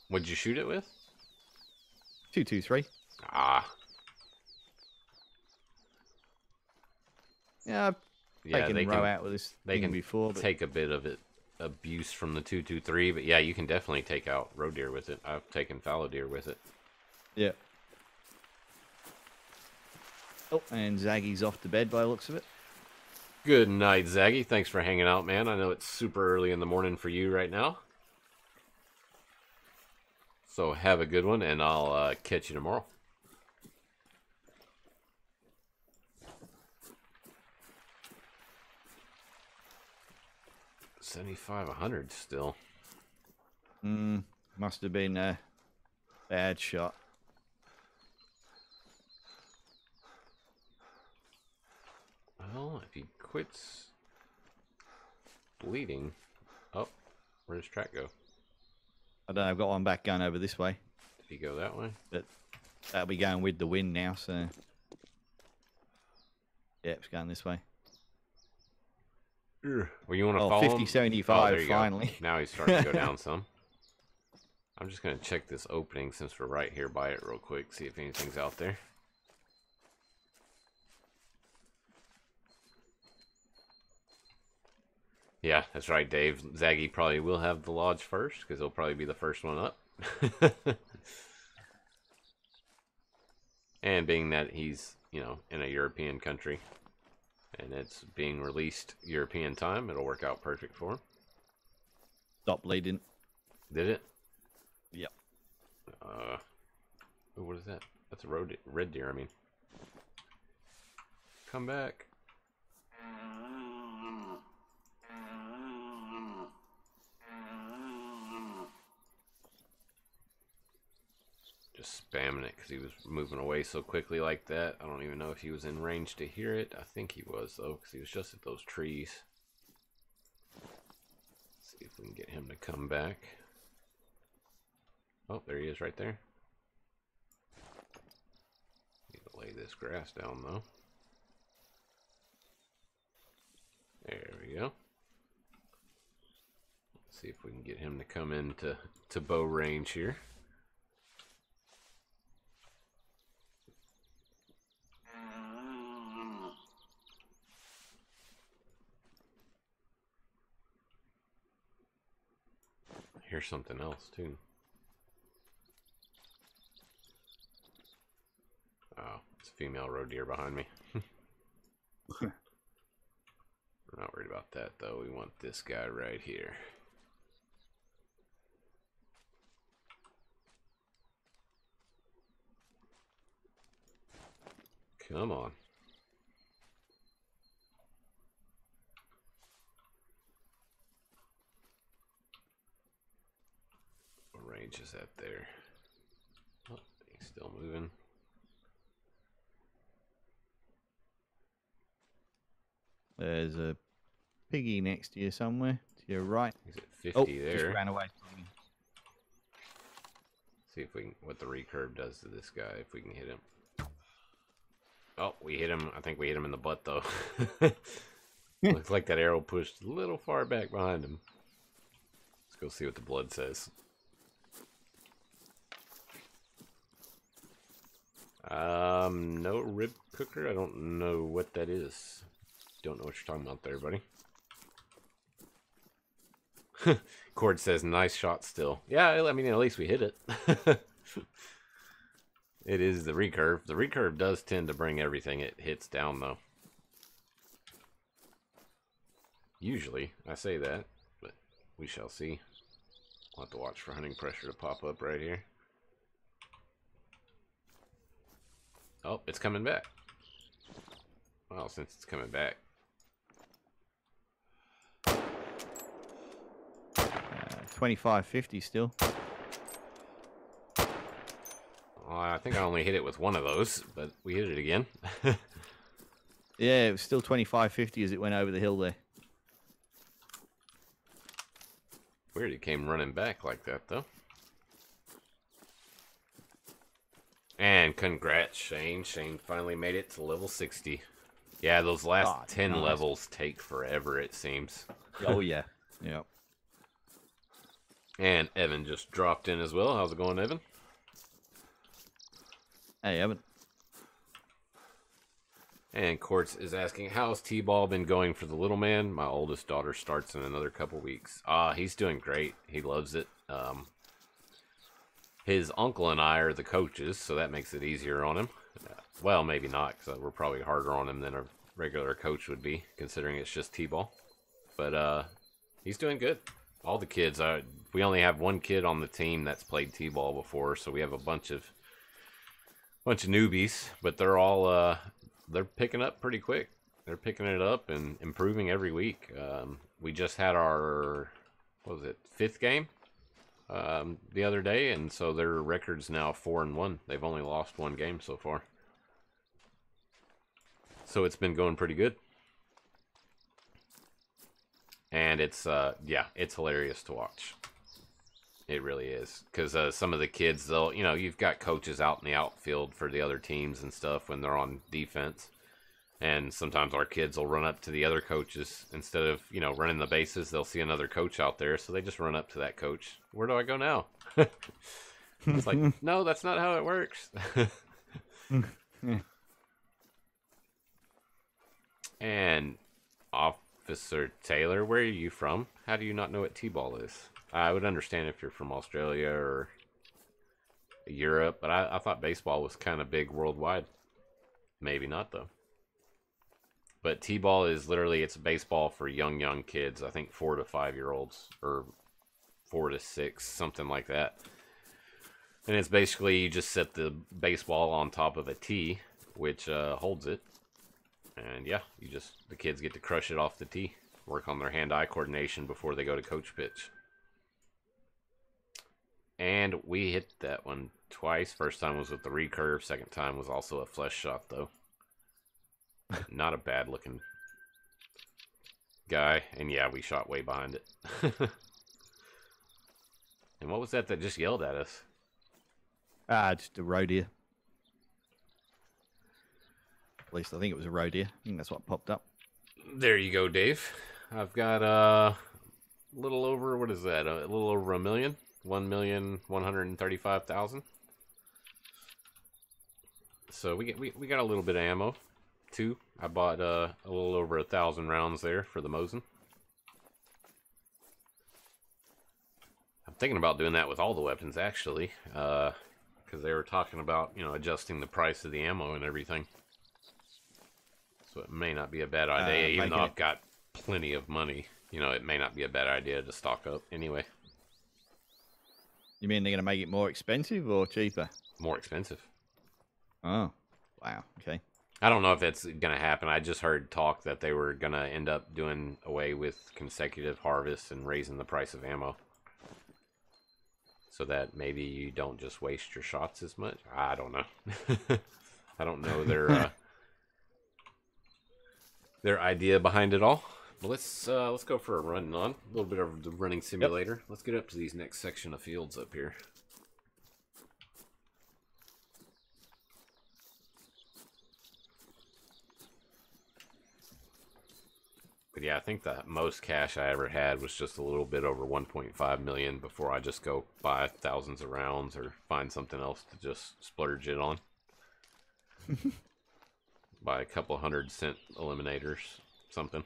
What'd you shoot it with? 223. Ah. Yeah, I've taken row out with this thing before. They can take a bit of it, abuse from the 223, but yeah, you can definitely take out roe deer with it. I've taken fallow deer with it. Yeah. Oh, and Zaggy's off to bed by the looks of it. Good night, Zaggy. Thanks for hanging out, man. I know it's super early in the morning for you right now. So have a good one, and I'll catch you tomorrow. $75, 100 still. Must have been a bad shot. Well, if he quits bleeding, oh, where'd his track go? I don't know. I've got one back going over this way. Did he go that way? But that'll be going with the wind now, so yeah, it's going this way. Well, you want to follow 50, him? 75, oh, finally. Go. Now he's starting to go down some. I'm just going to check this opening since we're right here by it real quick. See if anything's out there. Yeah, that's right, Dave. Zaggy probably will have the lodge first because he'll probably be the first one up. And being that he's, you know, in a European country and it's being released European time, it'll work out perfect for him. Stop bleeding. Did it? Yep. What is that? That's a red deer, I mean. Come back. Just spamming it because he was moving away so quickly like that. I don't even know if he was in range to hear it. I think he was, though, because he was just at those trees. Let's see if we can get him to come back. Oh, there he is right there. Need to lay this grass down, though. There we go. Let's see if we can get him to come into bow range here. I hear something else, too. Oh, it's a female roe deer behind me. We're not worried about that, though. We want this guy right here. Come on. What range is that there? Oh, he's still moving. There's a piggy next to you somewhere. To your right. He's at 50 there. Just ran away from me. See if we can, what the recurve does to this guy, if we can hit him. Oh, we hit him. I think we hit him in the butt, though. Looks like that arrow pushed a little far back behind him. Let's go see what the blood says. No rib cooker. I don't know what that is. Don't know what you're talking about there, buddy. Cortz says, nice shot still. Yeah, I mean, at least we hit it. It is the recurve. The recurve does tend to bring everything it hits down, though. Usually, I say that, but we shall see. We'll have to watch for hunting pressure to pop up right here. Oh, it's coming back. Well, since it's coming back. $25.50 still. Well, I think I only hit it with one of those, but we hit it again. Yeah, it was still $25.50 as it went over the hill there. Weird, it came running back like that, though. And congrats, Shane. Shane finally made it to level 60. Yeah, those last 10 levels take forever, it seems. Oh, yeah. Yep. And Evan just dropped in as well. How's it going, Evan? Hey, Evan. And Cortz is asking, how's T-Ball been going for the little man? My oldest daughter starts in another couple weeks. He's doing great. He loves it. His uncle and I are the coaches, so that makes it easier on him. Well, maybe not, because we're probably harder on him than a regular coach would be, considering it's just T-ball. But he's doing good. All the kids, we only have one kid on the team that's played T-ball before, so we have a bunch of newbies. But they're all they're picking up pretty quick. They're picking it up and improving every week. We just had our, what was it, 5th game the other day, and so their record's now 4-1. They've only lost one game so far. So it's been going pretty good. And it's, yeah, it's hilarious to watch. It really is. Because some of the kids, they'll, you know, you've got coaches out in the outfield for the other teams and stuff when they're on defense. And sometimes our kids will run up to the other coaches. Instead of, you know, running the bases, they'll see another coach out there. So they just run up to that coach. Where do I go now? It's like, no, that's not how it works. And Officer Taylor, where are you from? How do you not know what T-ball is? I would understand if you're from Australia or Europe, but I thought baseball was kind of big worldwide. Maybe not, though. But T-ball is literally, it's baseball for young kids. I think 4 to 5 year olds or 4 to 6, something like that. And it's basically you just set the baseball on top of a tee, which holds it. And yeah, you just, the kids get to crush it off the tee. Work on their hand-eye coordination before they go to coach pitch. And we hit that one twice. First time was with the recurve. Second time was also a flesh shot, though. Not a bad looking guy. And yeah, we shot way behind it. And what was that that just yelled at us? Just a roe deer. At least I think it was a roe deer. I think that's what popped up. There you go, Dave. I've got a little over, what is that? A little over a million. 1,135,000. So we got a little bit of ammo, too. I bought a little over 1,000 rounds there for the Mosin. I'm thinking about doing that with all the weapons, actually, because they were talking about, you know, adjusting the price of the ammo and everything. So it may not be a bad idea, even though I've got plenty of money. You know, it may not be a bad idea to stock up anyway. You mean they're going to make it more expensive or cheaper? More expensive. Oh, wow. Okay. I don't know if that's going to happen. I just heard talk that they were going to end up doing away with consecutive harvests and raising the price of ammo. So that maybe you don't just waste your shots as much. I don't know. I don't know their idea behind it all. Well, let's go for a run on a little bit of the running simulator. Yep. Let's get up to these next section of fields up here. But yeah, I think the most cash I ever had was just a little bit over 1.5 million before I just go buy thousands of rounds or find something else to just splurge it on. Buy a couple 100-cent eliminators, something.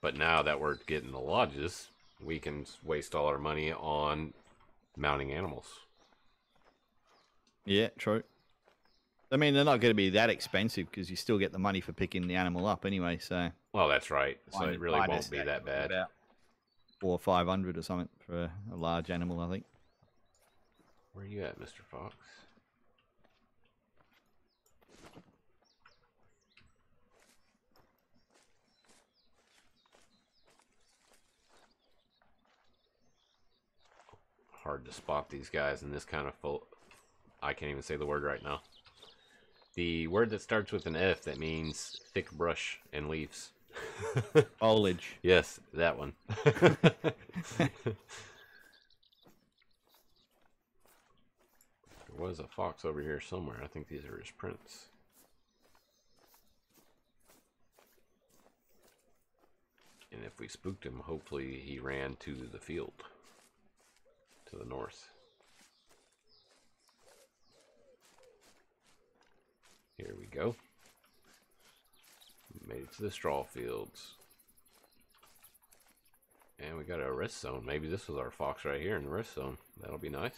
But now that we're getting the lodges, we can waste all our money on mounting animals. Yeah, true. I mean, they're not going to be that expensive because you still get the money for picking the animal up anyway, so... Well, that's right. So it really won't be that bad. 400 or 500 or something for a large animal, I think. Where are you at, Mr. Fox? Hard to spot these guys in this kind of full... I can't even say the word right now. The word that starts with an F that means thick brush and leaves. Foliage. Yes, that one. There was a fox over here somewhere. I think these are his prints. And if we spooked him, hopefully he ran to the field. To the north. Here we go. We made it to the straw fields. And we got a rest zone. Maybe this was our fox right here in the rest zone. That'll be nice.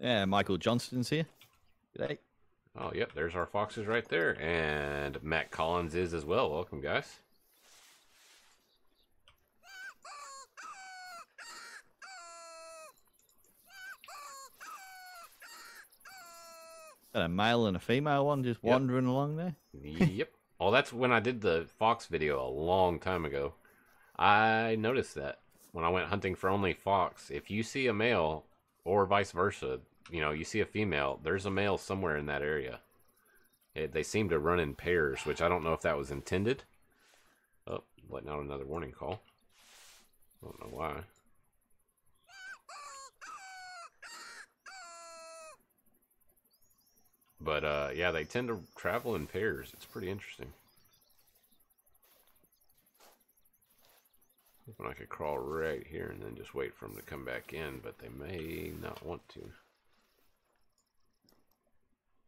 Yeah, Michael Johnston's here. G'day. Oh, yep, there's our foxes right there. And Matt Collins is as well. Welcome, guys. A male and a female one just wandering along there? Yep. Well, that's when I did the fox video a long time ago. I noticed that when I went hunting for only fox, if you see a male or vice versa, you know, you see a female, there's a male somewhere in that area. They seem to run in pairs, which I don't know if that was intended. Oh, letting out another warning call. I don't know why. But yeah, they tend to travel in pairs. It's pretty interesting. Hoping I could crawl right here and then just wait for them to come back in, but they may not want to.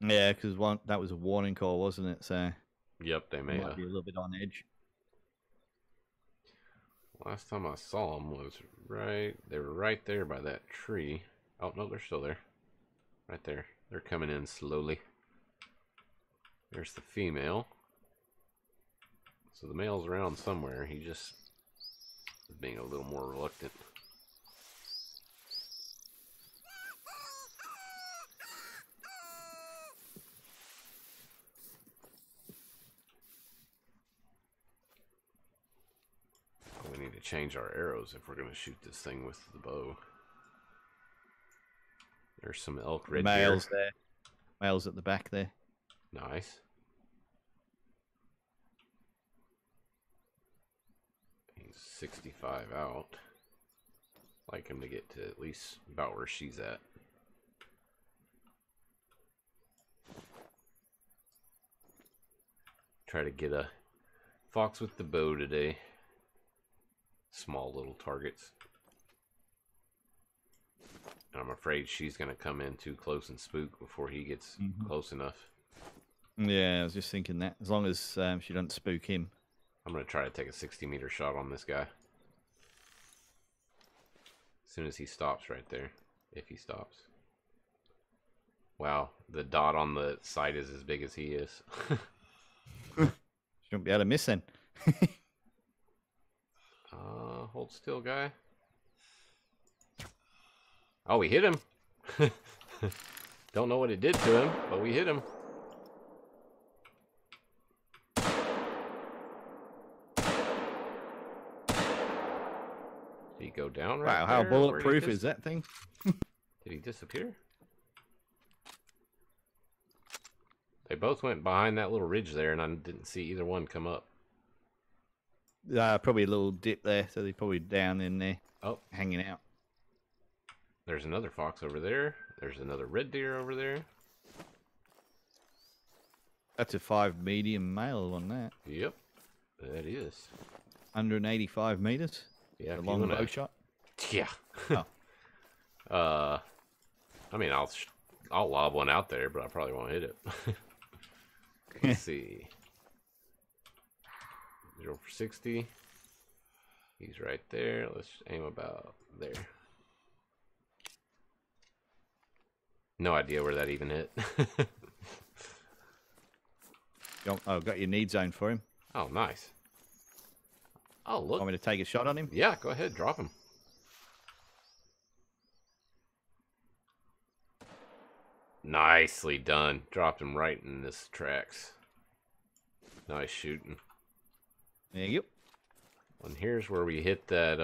Yeah, because that was a warning call, wasn't it? So yep, they may be a little bit on edge. Last time I saw them was they were right there by that tree. Oh no, they're still there. Right there. They're coming in slowly. There's the female. So the male's around somewhere. He just is being a little more reluctant. We need to change our arrows if we're going to shoot this thing with the bow. There's some elk red males there. Males at the back there. Nice. He's 65 out. I'd like him to get to at least about where she's at. Try to get a fox with the bow today. Small little targets. I'm afraid she's going to come in too close and spook before he gets close enough. Yeah, I was just thinking that. As long as she doesn't spook him. I'm going to try to take a 60-meter shot on this guy. As soon as he stops right there. If he stops. Wow, the dot on the side is as big as he is. Shouldn't be able to miss him. Hold still, guy. Oh, we hit him. Don't know what it did to him, but we hit him. Did he go down right there? Wow, how bulletproof is that thing? Did he disappear? They both went behind that little ridge there, and I didn't see either one come up. Probably a little dip there, so they're probably down in there. Oh, hanging out. There's another fox over there. There's another red deer over there. That's a 5 medium male on that. Yep, that is. 185 meters. Yeah, a long bow shot. Yeah. Oh. I mean, I'll lob one out there, but I probably won't hit it. Let's see. 0 for 60. He's right there. Let's aim about there. No idea where that even hit. Oh, got your need zone for him. Oh, nice. Oh, look. Want me to take a shot on him? Yeah, go ahead. Drop him. Nicely done. Dropped him right in this tracks. Nice shooting. There you go. And here's where we hit that,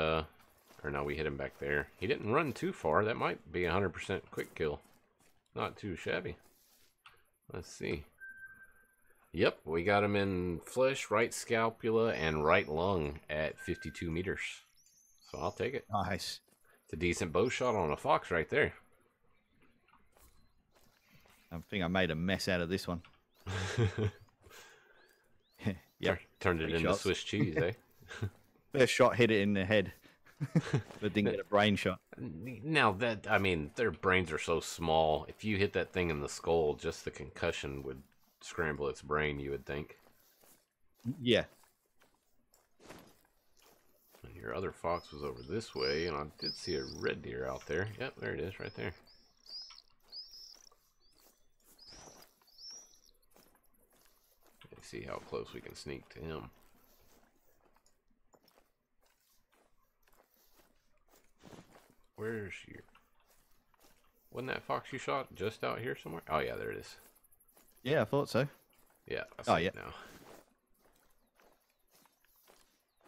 or no, we hit him back there. He didn't run too far. That might be 100% quick kill. Not too shabby. Let's see. Yep, we got him in flesh, right scapula, and right lung at 52 meters. So I'll take it. Nice. It's a decent bow shot on a fox right there. I think I made a mess out of this one. Yeah, turned it into Swiss cheese, eh? First shot hit it in the head. But didn't get a brain shot. Now that, I mean, their brains are so small. If you hit that thing in the skull, just the concussion would scramble its brain, you would think. Yeah. And your other fox was over this way, and I did see a red deer out there. Yep, there it is, right there. Let's see how close we can sneak to him. Where's your... Wasn't that fox you shot just out here somewhere? Oh, yeah, there it is. Yeah, I thought so. Yeah, I see it now.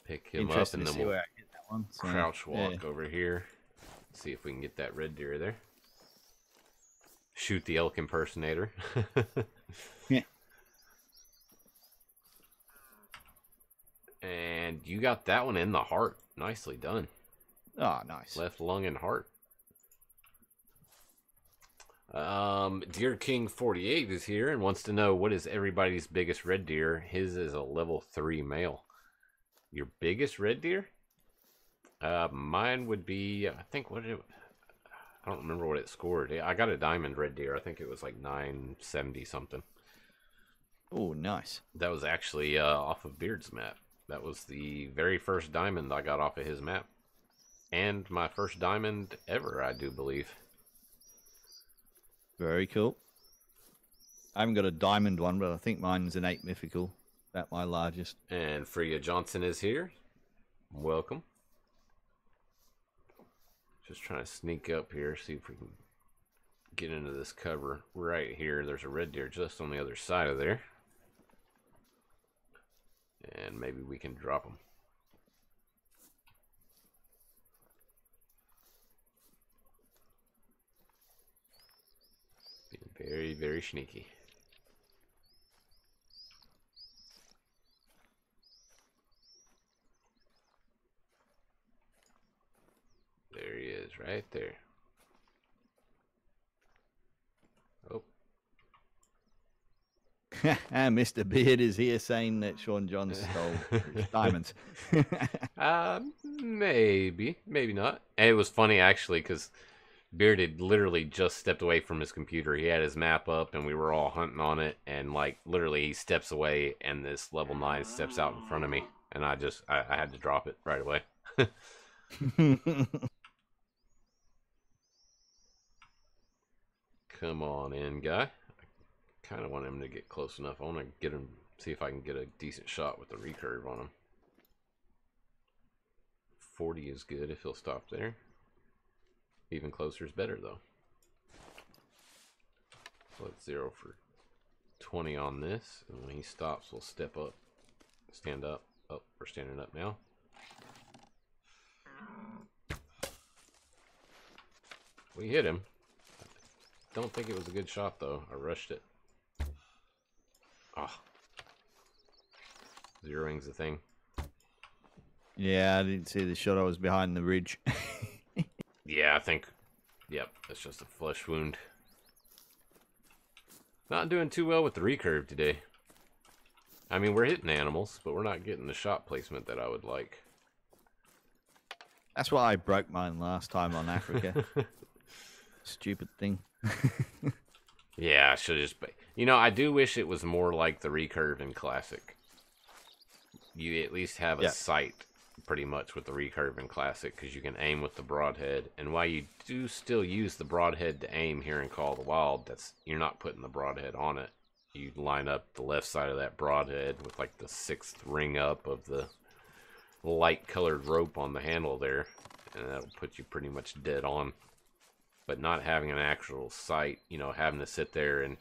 Pick him up, and then we'll crouch walk over here. See if we can get that red deer there. Shoot the elk impersonator. Yeah. And you got that one in the heart. Nicely done. Oh, nice. Left lung and heart. Deer King 48 is here and wants to know, what is everybody's biggest red deer? His is a level 3 male. Your biggest red deer? Mine would be, I think, what did it, I don't remember what it scored. I got a diamond red deer. I think it was like 970 something. Oh, nice. That was actually off of Beard's map. That was the very first diamond I got off of his map. And my first diamond ever, I do believe. Very cool. I haven't got a diamond one, but I think mine's an 8 mythical. That's my largest. And Freya Johnson is here. Welcome. Just trying to sneak up here, see if we can get into this cover right here. There's a red deer just on the other side of there. And maybe we can drop them. Being very, very sneaky. There he is, right there. Oh. Mr. Beard is here saying that Shawn Johns stole his diamonds. Maybe. Maybe not. And it was funny, actually, because Beard had literally just stepped away from his computer. He had his map up, and we were all hunting on it. And, like, literally, he steps away, and this level 9 steps out in front of me. And I just, I had to drop it right away. Come on in, guy. I kind of want him to get close enough. I want to get him, see if I can get a decent shot with the recurve on him. 40 is good if he'll stop there. Even closer is better, though. So let's 0 for 20 on this. And when he stops, we'll step up, stand up. Oh, we're standing up now. We hit him. Don't think it was a good shot, though. I rushed it. Ah. Oh. Zeroing's the thing. Yeah, I didn't see the shot. I was behind the ridge. Yeah, I think. Yep, that's just a flesh wound. Not doing too well with the recurve today. I mean, we're hitting animals, but we're not getting the shot placement that I would like. That's why I broke mine last time on Africa. Stupid thing. Yeah, I should just... You know, I do wish it was more like the recurve in Classic. You at least have a sight, pretty much, with the recurve in Classic, because you can aim with the broadhead. And while you do still use the broadhead to aim here in Call of the Wild, that's, you're not putting the broadhead on it. You line up the left side of that broadhead with, like, the 6th ring up of the light colored rope on the handle there, and that'll put you pretty much dead on. But not having an actual sight, you know, having to sit there and,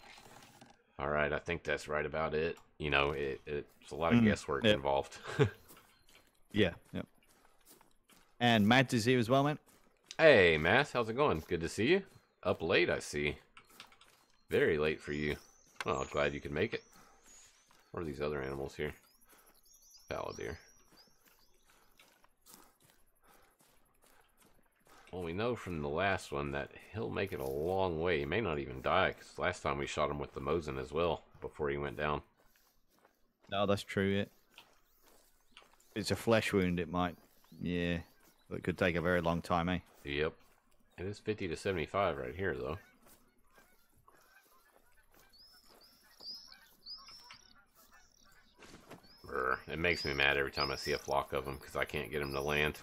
all right, I think that's right about it, you know, it's a lot of guesswork involved. Yeah, yep. And Matt is here as well, man. Hey, Matt, how's it going? Good to see you. Up late, I see. Very late for you. Well, glad you could make it. What are these other animals here? Fallow deer. Well, we know from the last one that he'll make it a long way. He may not even die, because last time we shot him with the Mosin as well, before he went down. No, that's true, yeah. It's a flesh wound, it might. Yeah, it could take a very long time, eh? Yep. It is 50 to 75 right here, though. Brr, it makes me mad every time I see a flock of them, because I can't get them to land.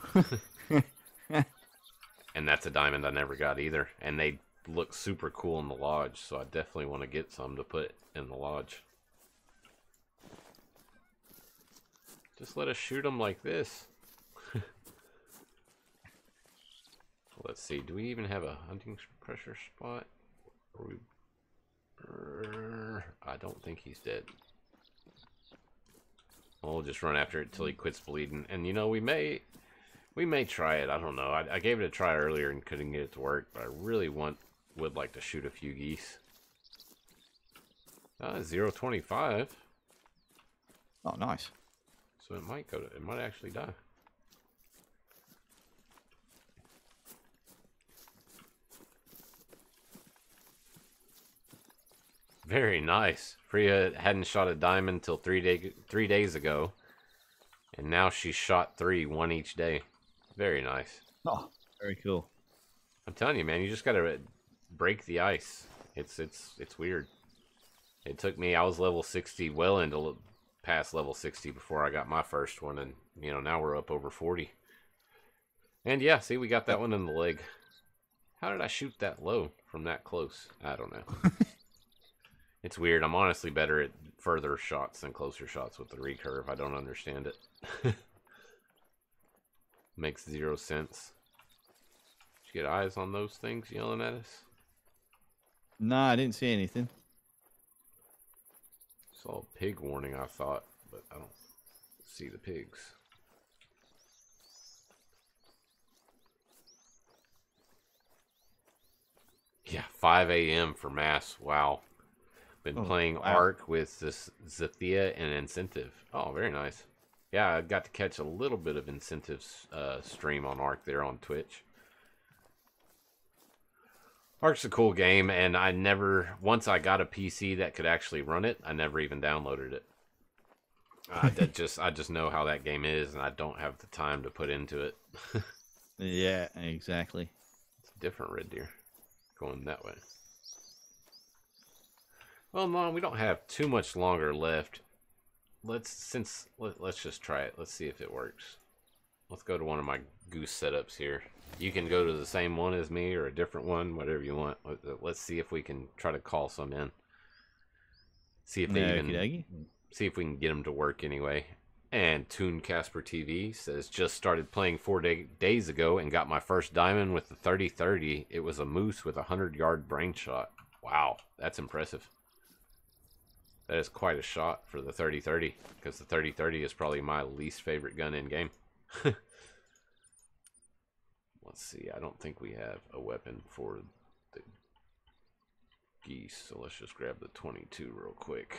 And that's a diamond I never got either. And they look super cool in the lodge, so I definitely want to get some to put in the lodge. Just let us shoot them like this. Let's see, do we even have a hunting pressure spot? I don't think he's dead. We'll just run after it till he quits bleeding. And you know, we may try it. I don't know. I gave it a try earlier and couldn't get it to work, but I really would like to shoot a few geese. 025. Oh, nice. So it might go to, it might actually die. Very nice. Freya hadn't shot a diamond till three days ago, and now she shot 3, 1 each day. Very nice. Oh, very cool. I'm telling you, man, you just gotta break the ice. It's weird. It took me. I was level 60, well into past level 60 before I got my first one, and you know now we're up over 40. And yeah, see, we got that one in the leg. How did I shoot that low from that close? I don't know. It's weird. I'm honestly better at further shots than closer shots with the recurve. I don't understand it. Makes 0 sense. Did you get eyes on those things yelling at us? Nah, I didn't see anything. Saw a pig warning, I thought, but I don't see the pigs. Yeah, 5 a.m. for mass. Wow. Been playing Ark with this Zethia and Incentive. Oh, very nice. Yeah, I got to catch a little bit of Incentive's stream on Ark there on Twitch. Ark's a cool game, and I never, once I got a PC that could actually run it, I never even downloaded it. I just know how that game is, and I don't have the time to put into it. Yeah, exactly. It's a different red deer going that way. Well, Mom, we don't have too much longer left. Let's just try it. Let's see if it works. Let's go to one of my goose setups here. You can go to the same one as me or a different one, whatever you want. Let's see if we can try to call some in. See if they even, see if we can get them to work anyway. And Toon Casper TV says, just started playing 4 days ago and got my first diamond with the 30-30. It was a moose with a 100-yard brain shot. Wow, that's impressive. That is quite a shot for the 30-30, because the 30-30 is probably my least favorite gun in game. Let's see, I don't think we have a weapon for the geese, so let's just grab the 22 real quick.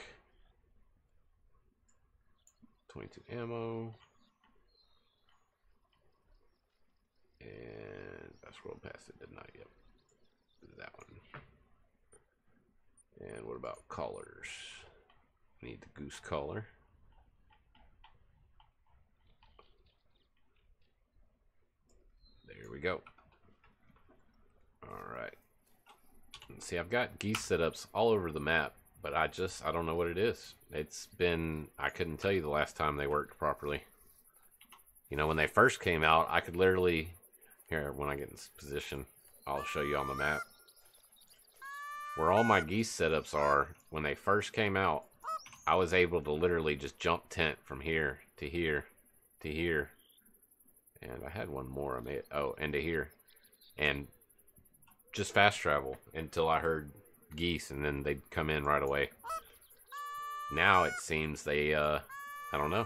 22 ammo. And I scrolled past it, didn't I? Yep. That one. And what about collars? We need the goose collar. There we go. All right. See, I've got geese setups all over the map, but I don't know what it is. It's been, I couldn't tell you the last time they worked properly. You know, when they first came out, I could literally, here, when I get in this position, I'll show you on the map where all my geese setups are. When they first came out, I was able to literally just jump tent from here to here to here. And I had one more. I made into here, and just fast travel until I heard geese, and then they'd come in right away. Now it seems they, I don't know.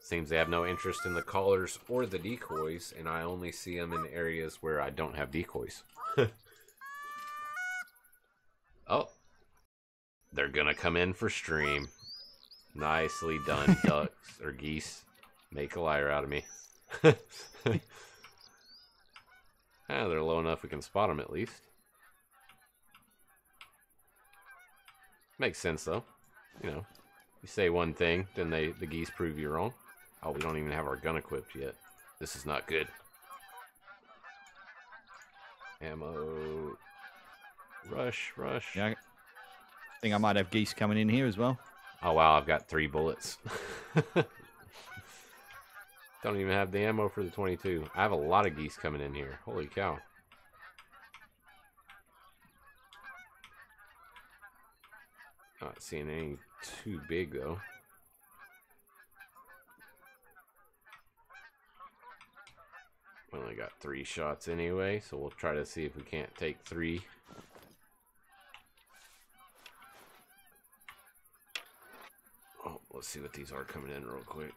Seems they have no interest in the callers or the decoys, and I only see them in areas where I don't have decoys. Oh, they're gonna come in for stream. Nicely done, ducks or geese. Make a liar out of me. Ah, they're low enough we can spot them at least. Makes sense though. You know, you say one thing, then the geese prove you wrong. Oh, we don't even have our gun equipped yet. This is not good. Ammo. Rush, rush. Yeah, I think I might have geese coming in here as well. Oh wow, I've got 3 bullets. Don't even have the ammo for the 22. I have a lot of geese coming in here. Holy cow. Not seeing any too big, though. We only got 3 shots anyway, so we'll try to see if we can't take 3. Oh, let's see what these are coming in real quick.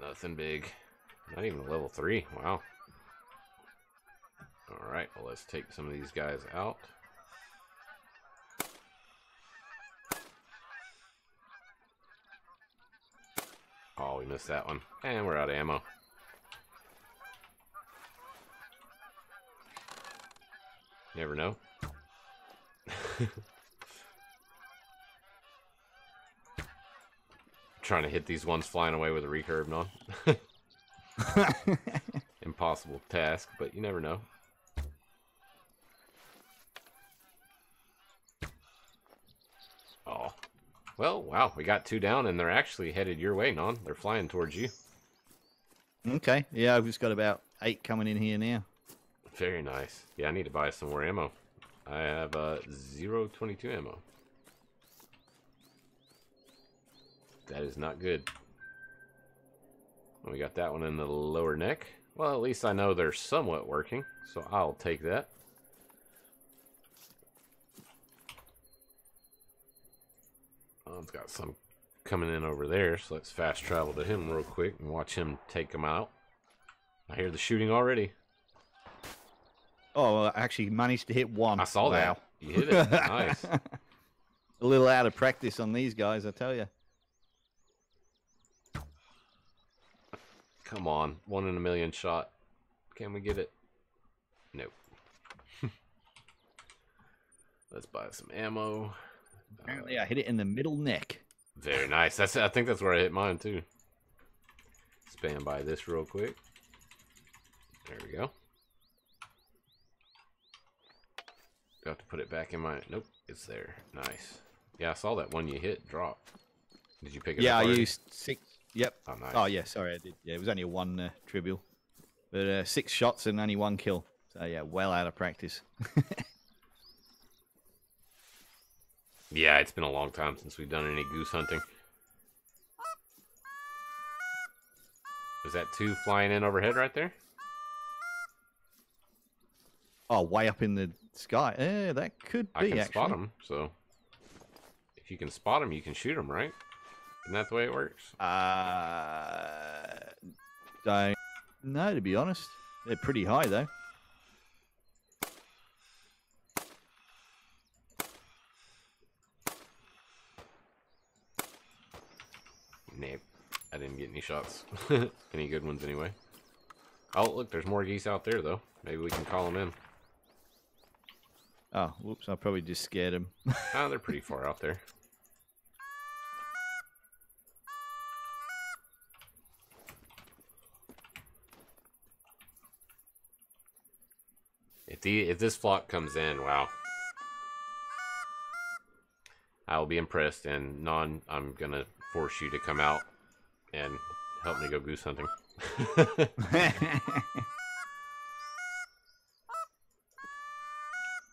Nothing big. Not even level 3. Wow. Alright, well, let's take some of these guys out. Oh, we missed that one. And we're out of ammo. Never know. Trying to hit these ones flying away with a recurve, non. Impossible task, but you never know. Oh. Well, wow, we got two down, and they're actually headed your way, non. They're flying towards you. Okay, yeah, I've just got about 8 coming in here now. Very nice. Yeah, I need to buy some more ammo. I have 0.22 ammo. That is not good. We got that one in the lower neck. Well, at least I know they're somewhat working, so I'll take that. I've got some coming in over there, so let's fast travel to him real quick and watch him take them out. I hear the shooting already. Oh, well, I actually managed to hit one. I saw that. You hit it. Nice. A little out of practice on these guys, I tell you. Come on. 1 in a million shot. Can we get it? Nope. Let's buy some ammo. Apparently I hit it in the middle neck. Very nice. That's, I think that's where I hit mine, too. Spam by this real quick. There we go. Got to put it back in my... Nope, it's there. Nice. Yeah, I saw that one you hit drop. Did you pick it up? Yeah, I used 6... Yep. Oh, nice. Oh, yeah, sorry, I did. Yeah, it was only a 1 trivial. But 6 shots and only 1 kill. So, yeah, well out of practice. Yeah, it's been a long time since we've done any goose hunting. Is that 2 flying in overhead right there? Oh, way up in the sky. That could be, actually. I can spot them, so... If you can spot them, you can shoot them, right? Isn't that the way it works? Don't know, to be honest. They're pretty high, though. Nope. I didn't get any shots. Any good ones, anyway. Oh, look, there's more geese out there, though. Maybe we can call them in. Oh, whoops, I probably just scared them. Oh, they're pretty far out there. If this flock comes in, wow, I will be impressed. And non, I'm gonna force you to come out and help me go goose hunting.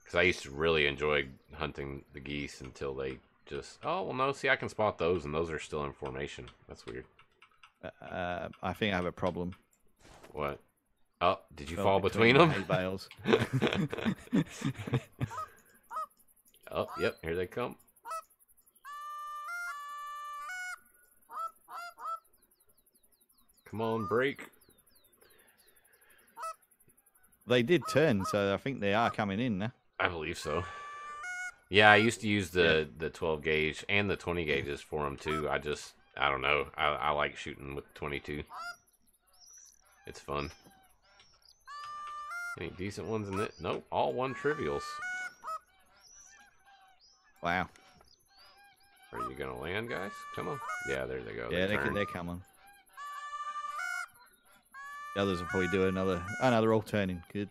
Because I used to really enjoy hunting the geese until they just... Oh well, no. See, I can spot those, and those are still in formation. That's weird. I think I have a problem. What? Oh, did you fall between them? Bales. Oh, yep, here they come. Come on, break. They did turn, so I think they are coming in now. I believe so. Yeah, I used to use the 12 gauge and the 20 gauges for them too. I don't know. I like shooting with 22. It's fun. Any decent ones in it? Nope, all 1 trivials. Wow. Are you gonna land, guys? Come on. Yeah, there they go. Yeah, they're coming. The others will probably do another all turning. Good.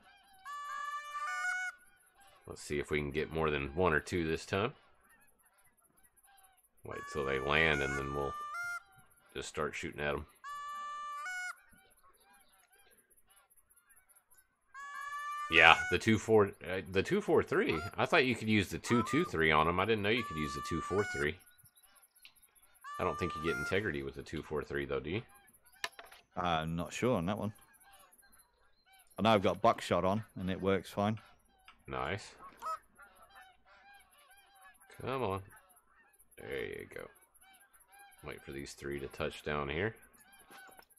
Let's see if we can get more than 1 or 2 this time. Wait till they land, and then we'll just start shooting at them. Yeah, the 2-4, the 2-4-3. I thought you could use the 2-2-3 on them. I didn't know you could use the 2-4-3. I don't think you get integrity with the 2-4-3 though, do you? I'm not sure on that one. I know I've got buckshot on, and it works fine. Nice. Come on. There you go. Wait for these 3 to touch down here.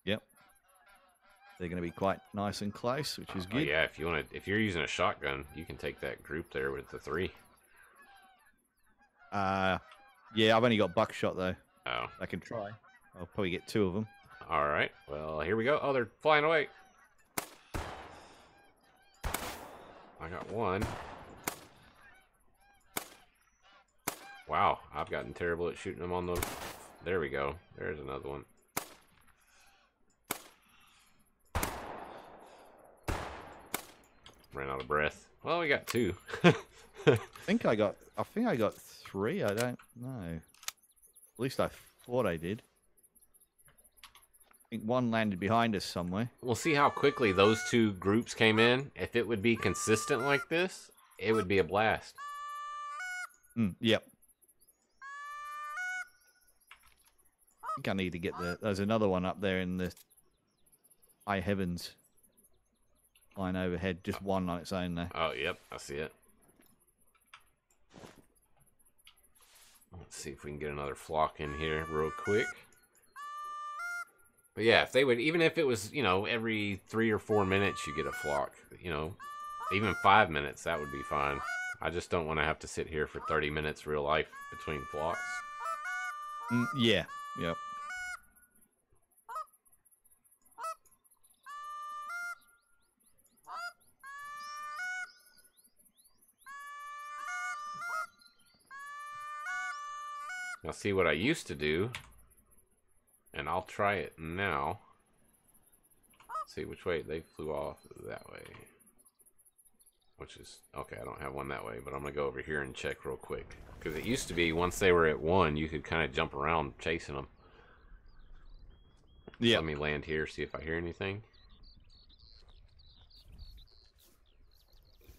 Yep. They're going to be quite nice and close, which is good. Yeah, if you want to, if you're using a shotgun, you can take that group there with the 3. Yeah, I've only got buckshot though. Oh, I can try. I'll probably get 2 of them. All right. Well, here we go. Oh, they're flying away. I got 1. Wow, I've gotten terrible at shooting them on the... There we go. There's another one. Ran out of breath. Well, we got two. I think I got three. I don't know. At least I thought I did. I think one landed behind us somewhere. We'll see how quickly those two groups came in. If it would be consistent like this, it would be a blast. Mm, yep. I think I need to get there. There's another one up there in the high heavens. Line overhead, just one on its own there. Oh, yep, I see it. Let's see if we can get another flock in here real quick. But yeah, if they would, even if it was, you know, every 3 or 4 minutes you get a flock, you know, even 5 minutes, that would be fine. I just don't want to have to sit here for 30 minutes real life between flocks. Mm, yeah, yep. Now see what I used to do, and I'll try it now. Let's see which way they flew off that way. Which is, okay, I don't have one that way, but I'm going to go over here and check real quick. Because it used to be, once they were at one, you could kind of jump around chasing them. Yeah. Let me land here, see if I hear anything.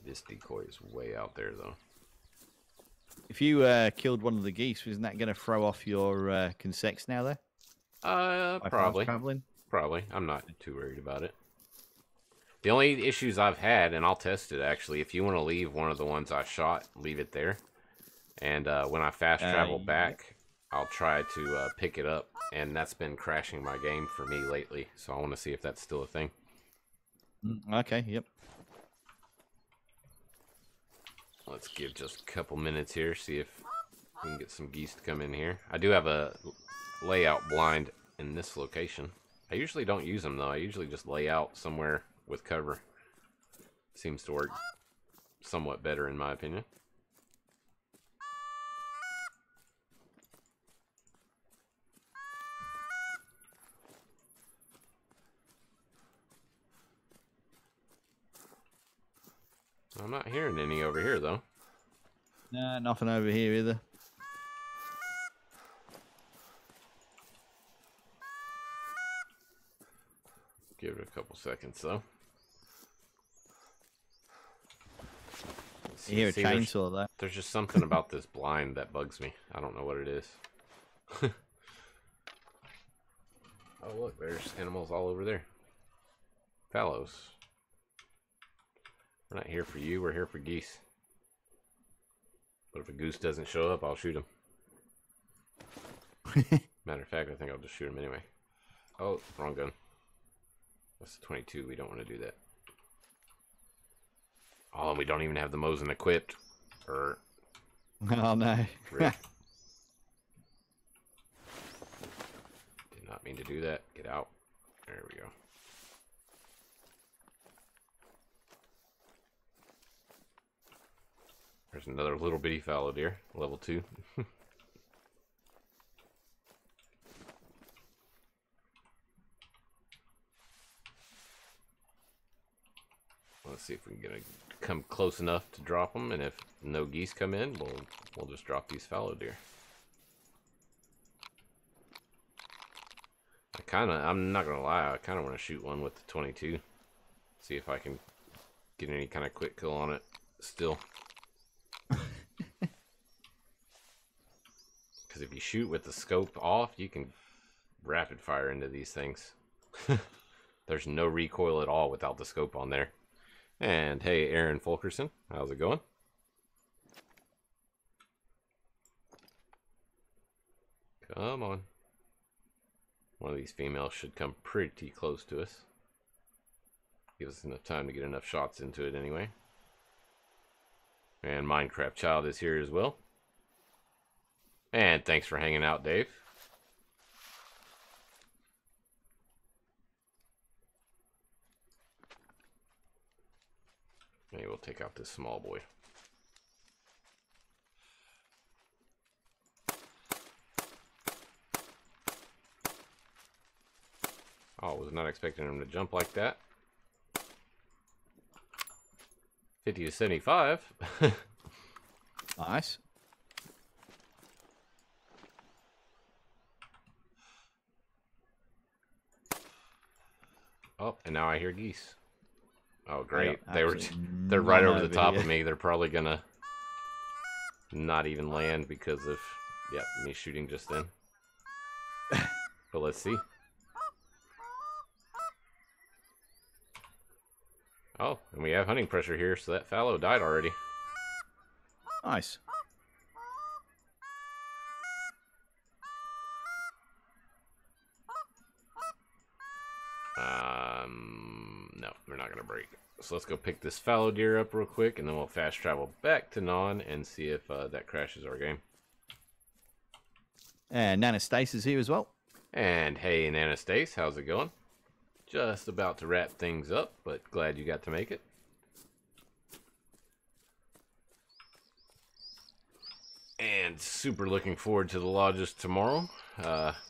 This decoy is way out there, though. If you killed one of the geese, isn't that going to throw off your consecs now there? Probably. Probably. I'm not too worried about it. The only issues I've had, and I'll test it actually, if you want to leave one of the ones I shot, leave it there. And when I fast travel back, I'll try to pick it up. And that's been crashing my game for me lately. So I want to see if that's still a thing. Okay, yep. Let's give just a couple minutes here, see if we can get some geese to come in here. I do have a layout blind in this location. I usually don't use them, though. I usually just lay out somewhere with cover. Seems to work somewhat better, in my opinion. I'm not hearing any over here, though. Nah, nothing over here either. Give it a couple seconds, though. You hear a chainsaw, though. There's just something about this blind that bugs me. I don't know what it is. Oh, look, there's animals all over there. Fallows. We're not here for you, we're here for geese. But if a goose doesn't show up, I'll shoot him. Matter of fact, I think I'll just shoot him anyway. Oh, wrong gun. That's the 22, we don't want to do that. Oh, and we don't even have the Mosin equipped. Or... Oh no. Did not mean to do that. Get out. There we go. There's another little bitty fallow deer, level 2. Let's see if we can get a, come close enough to drop them, and if no geese come in, we'll just drop these fallow deer. I'm not gonna lie, I kind of want to shoot one with the 22. See if I can get any kind of quick kill on it still. Because if you shoot with the scope off, you can rapid fire into these things. There's no recoil at all without the scope on there. And hey, Aaron Fulkerson, how's it going? Come on. One of these females should come pretty close to us. Give us enough time to get enough shots into it anyway. And Minecraft Child is here as well. And thanks for hanging out, Dave. Maybe we'll take out this small boy. Wow, was not expecting him to jump like that. 50 to 75. Nice. Oh, and now I hear geese. Oh, great. They're right over the top of me. They're probably going to not even land because of me shooting just then. But let's see. Oh, and we have hunting pressure here, so that fallow died already. Nice. No, they're not going to break. So let's go pick this fallow deer up real quick, and then we'll fast travel back to Non and see if that crashes our game. And Nanastace is here as well. And hey, Nanastace, how's it going? Just about to wrap things up, but glad you got to make it. And super looking forward to the lodges tomorrow.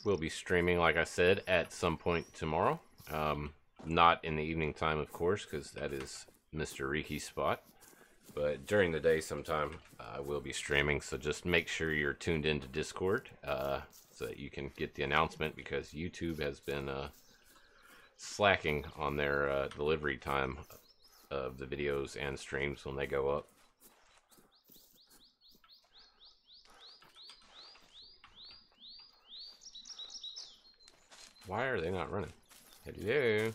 We'll be streaming, like I said, at some point tomorrow. Not in the evening time, of course, because that is Mr. Reeky's spot. But during the day sometime, I will be streaming, so just make sure you're tuned into Discord so that you can get the announcement, because YouTube has been... slacking on their delivery time of the videos and streams when they go up. Why are they not running? Hello.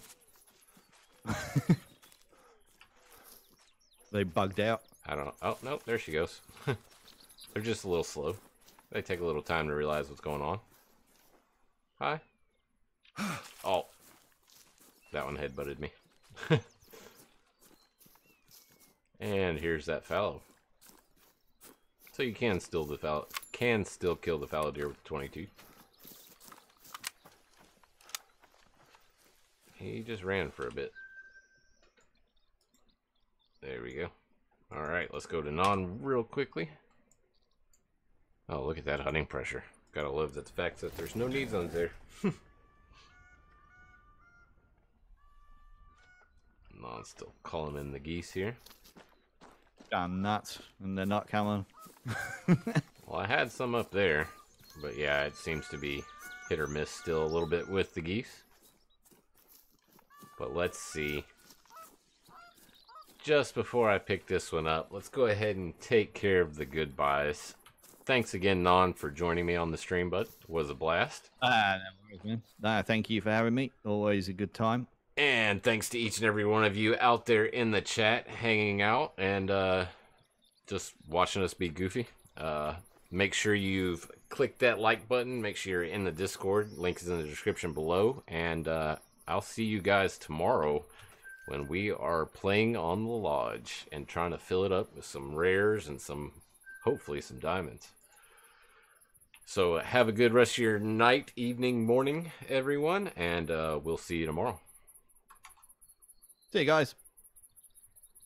They bugged out. I don't know. Oh, nope, there she goes. They're just a little slow. They take a little time to realize what's going on. Hi. Oh. That one headbutted me. And here's that fallow. So you can still kill the fallow deer with 22. He just ran for a bit. There we go. All right, let's go to Non real quickly. Oh, look at that hunting pressure. Gotta love the fact that there's no need zones there. I'm still calling in the geese here. I'm nuts, and they're not coming. Well, I had some up there, but yeah, it seems to be hit or miss still a little bit with the geese. But let's see. Just before I pick this one up, let's go ahead and take care of the goodbyes. Thanks again, Non, for joining me on the stream, bud. It was a blast. No, thank you for having me. Always a good time. And thanks to each and every one of you out there in the chat, hanging out and just watching us be goofy. Make sure you've clicked that like button. Make sure you're in the Discord. Link is in the description below. And I'll see you guys tomorrow when we are playing on the lodge and trying to fill it up with some rares and some, hopefully, some diamonds. So have a good rest of your night, evening, morning, everyone. And we'll see you tomorrow. See you guys.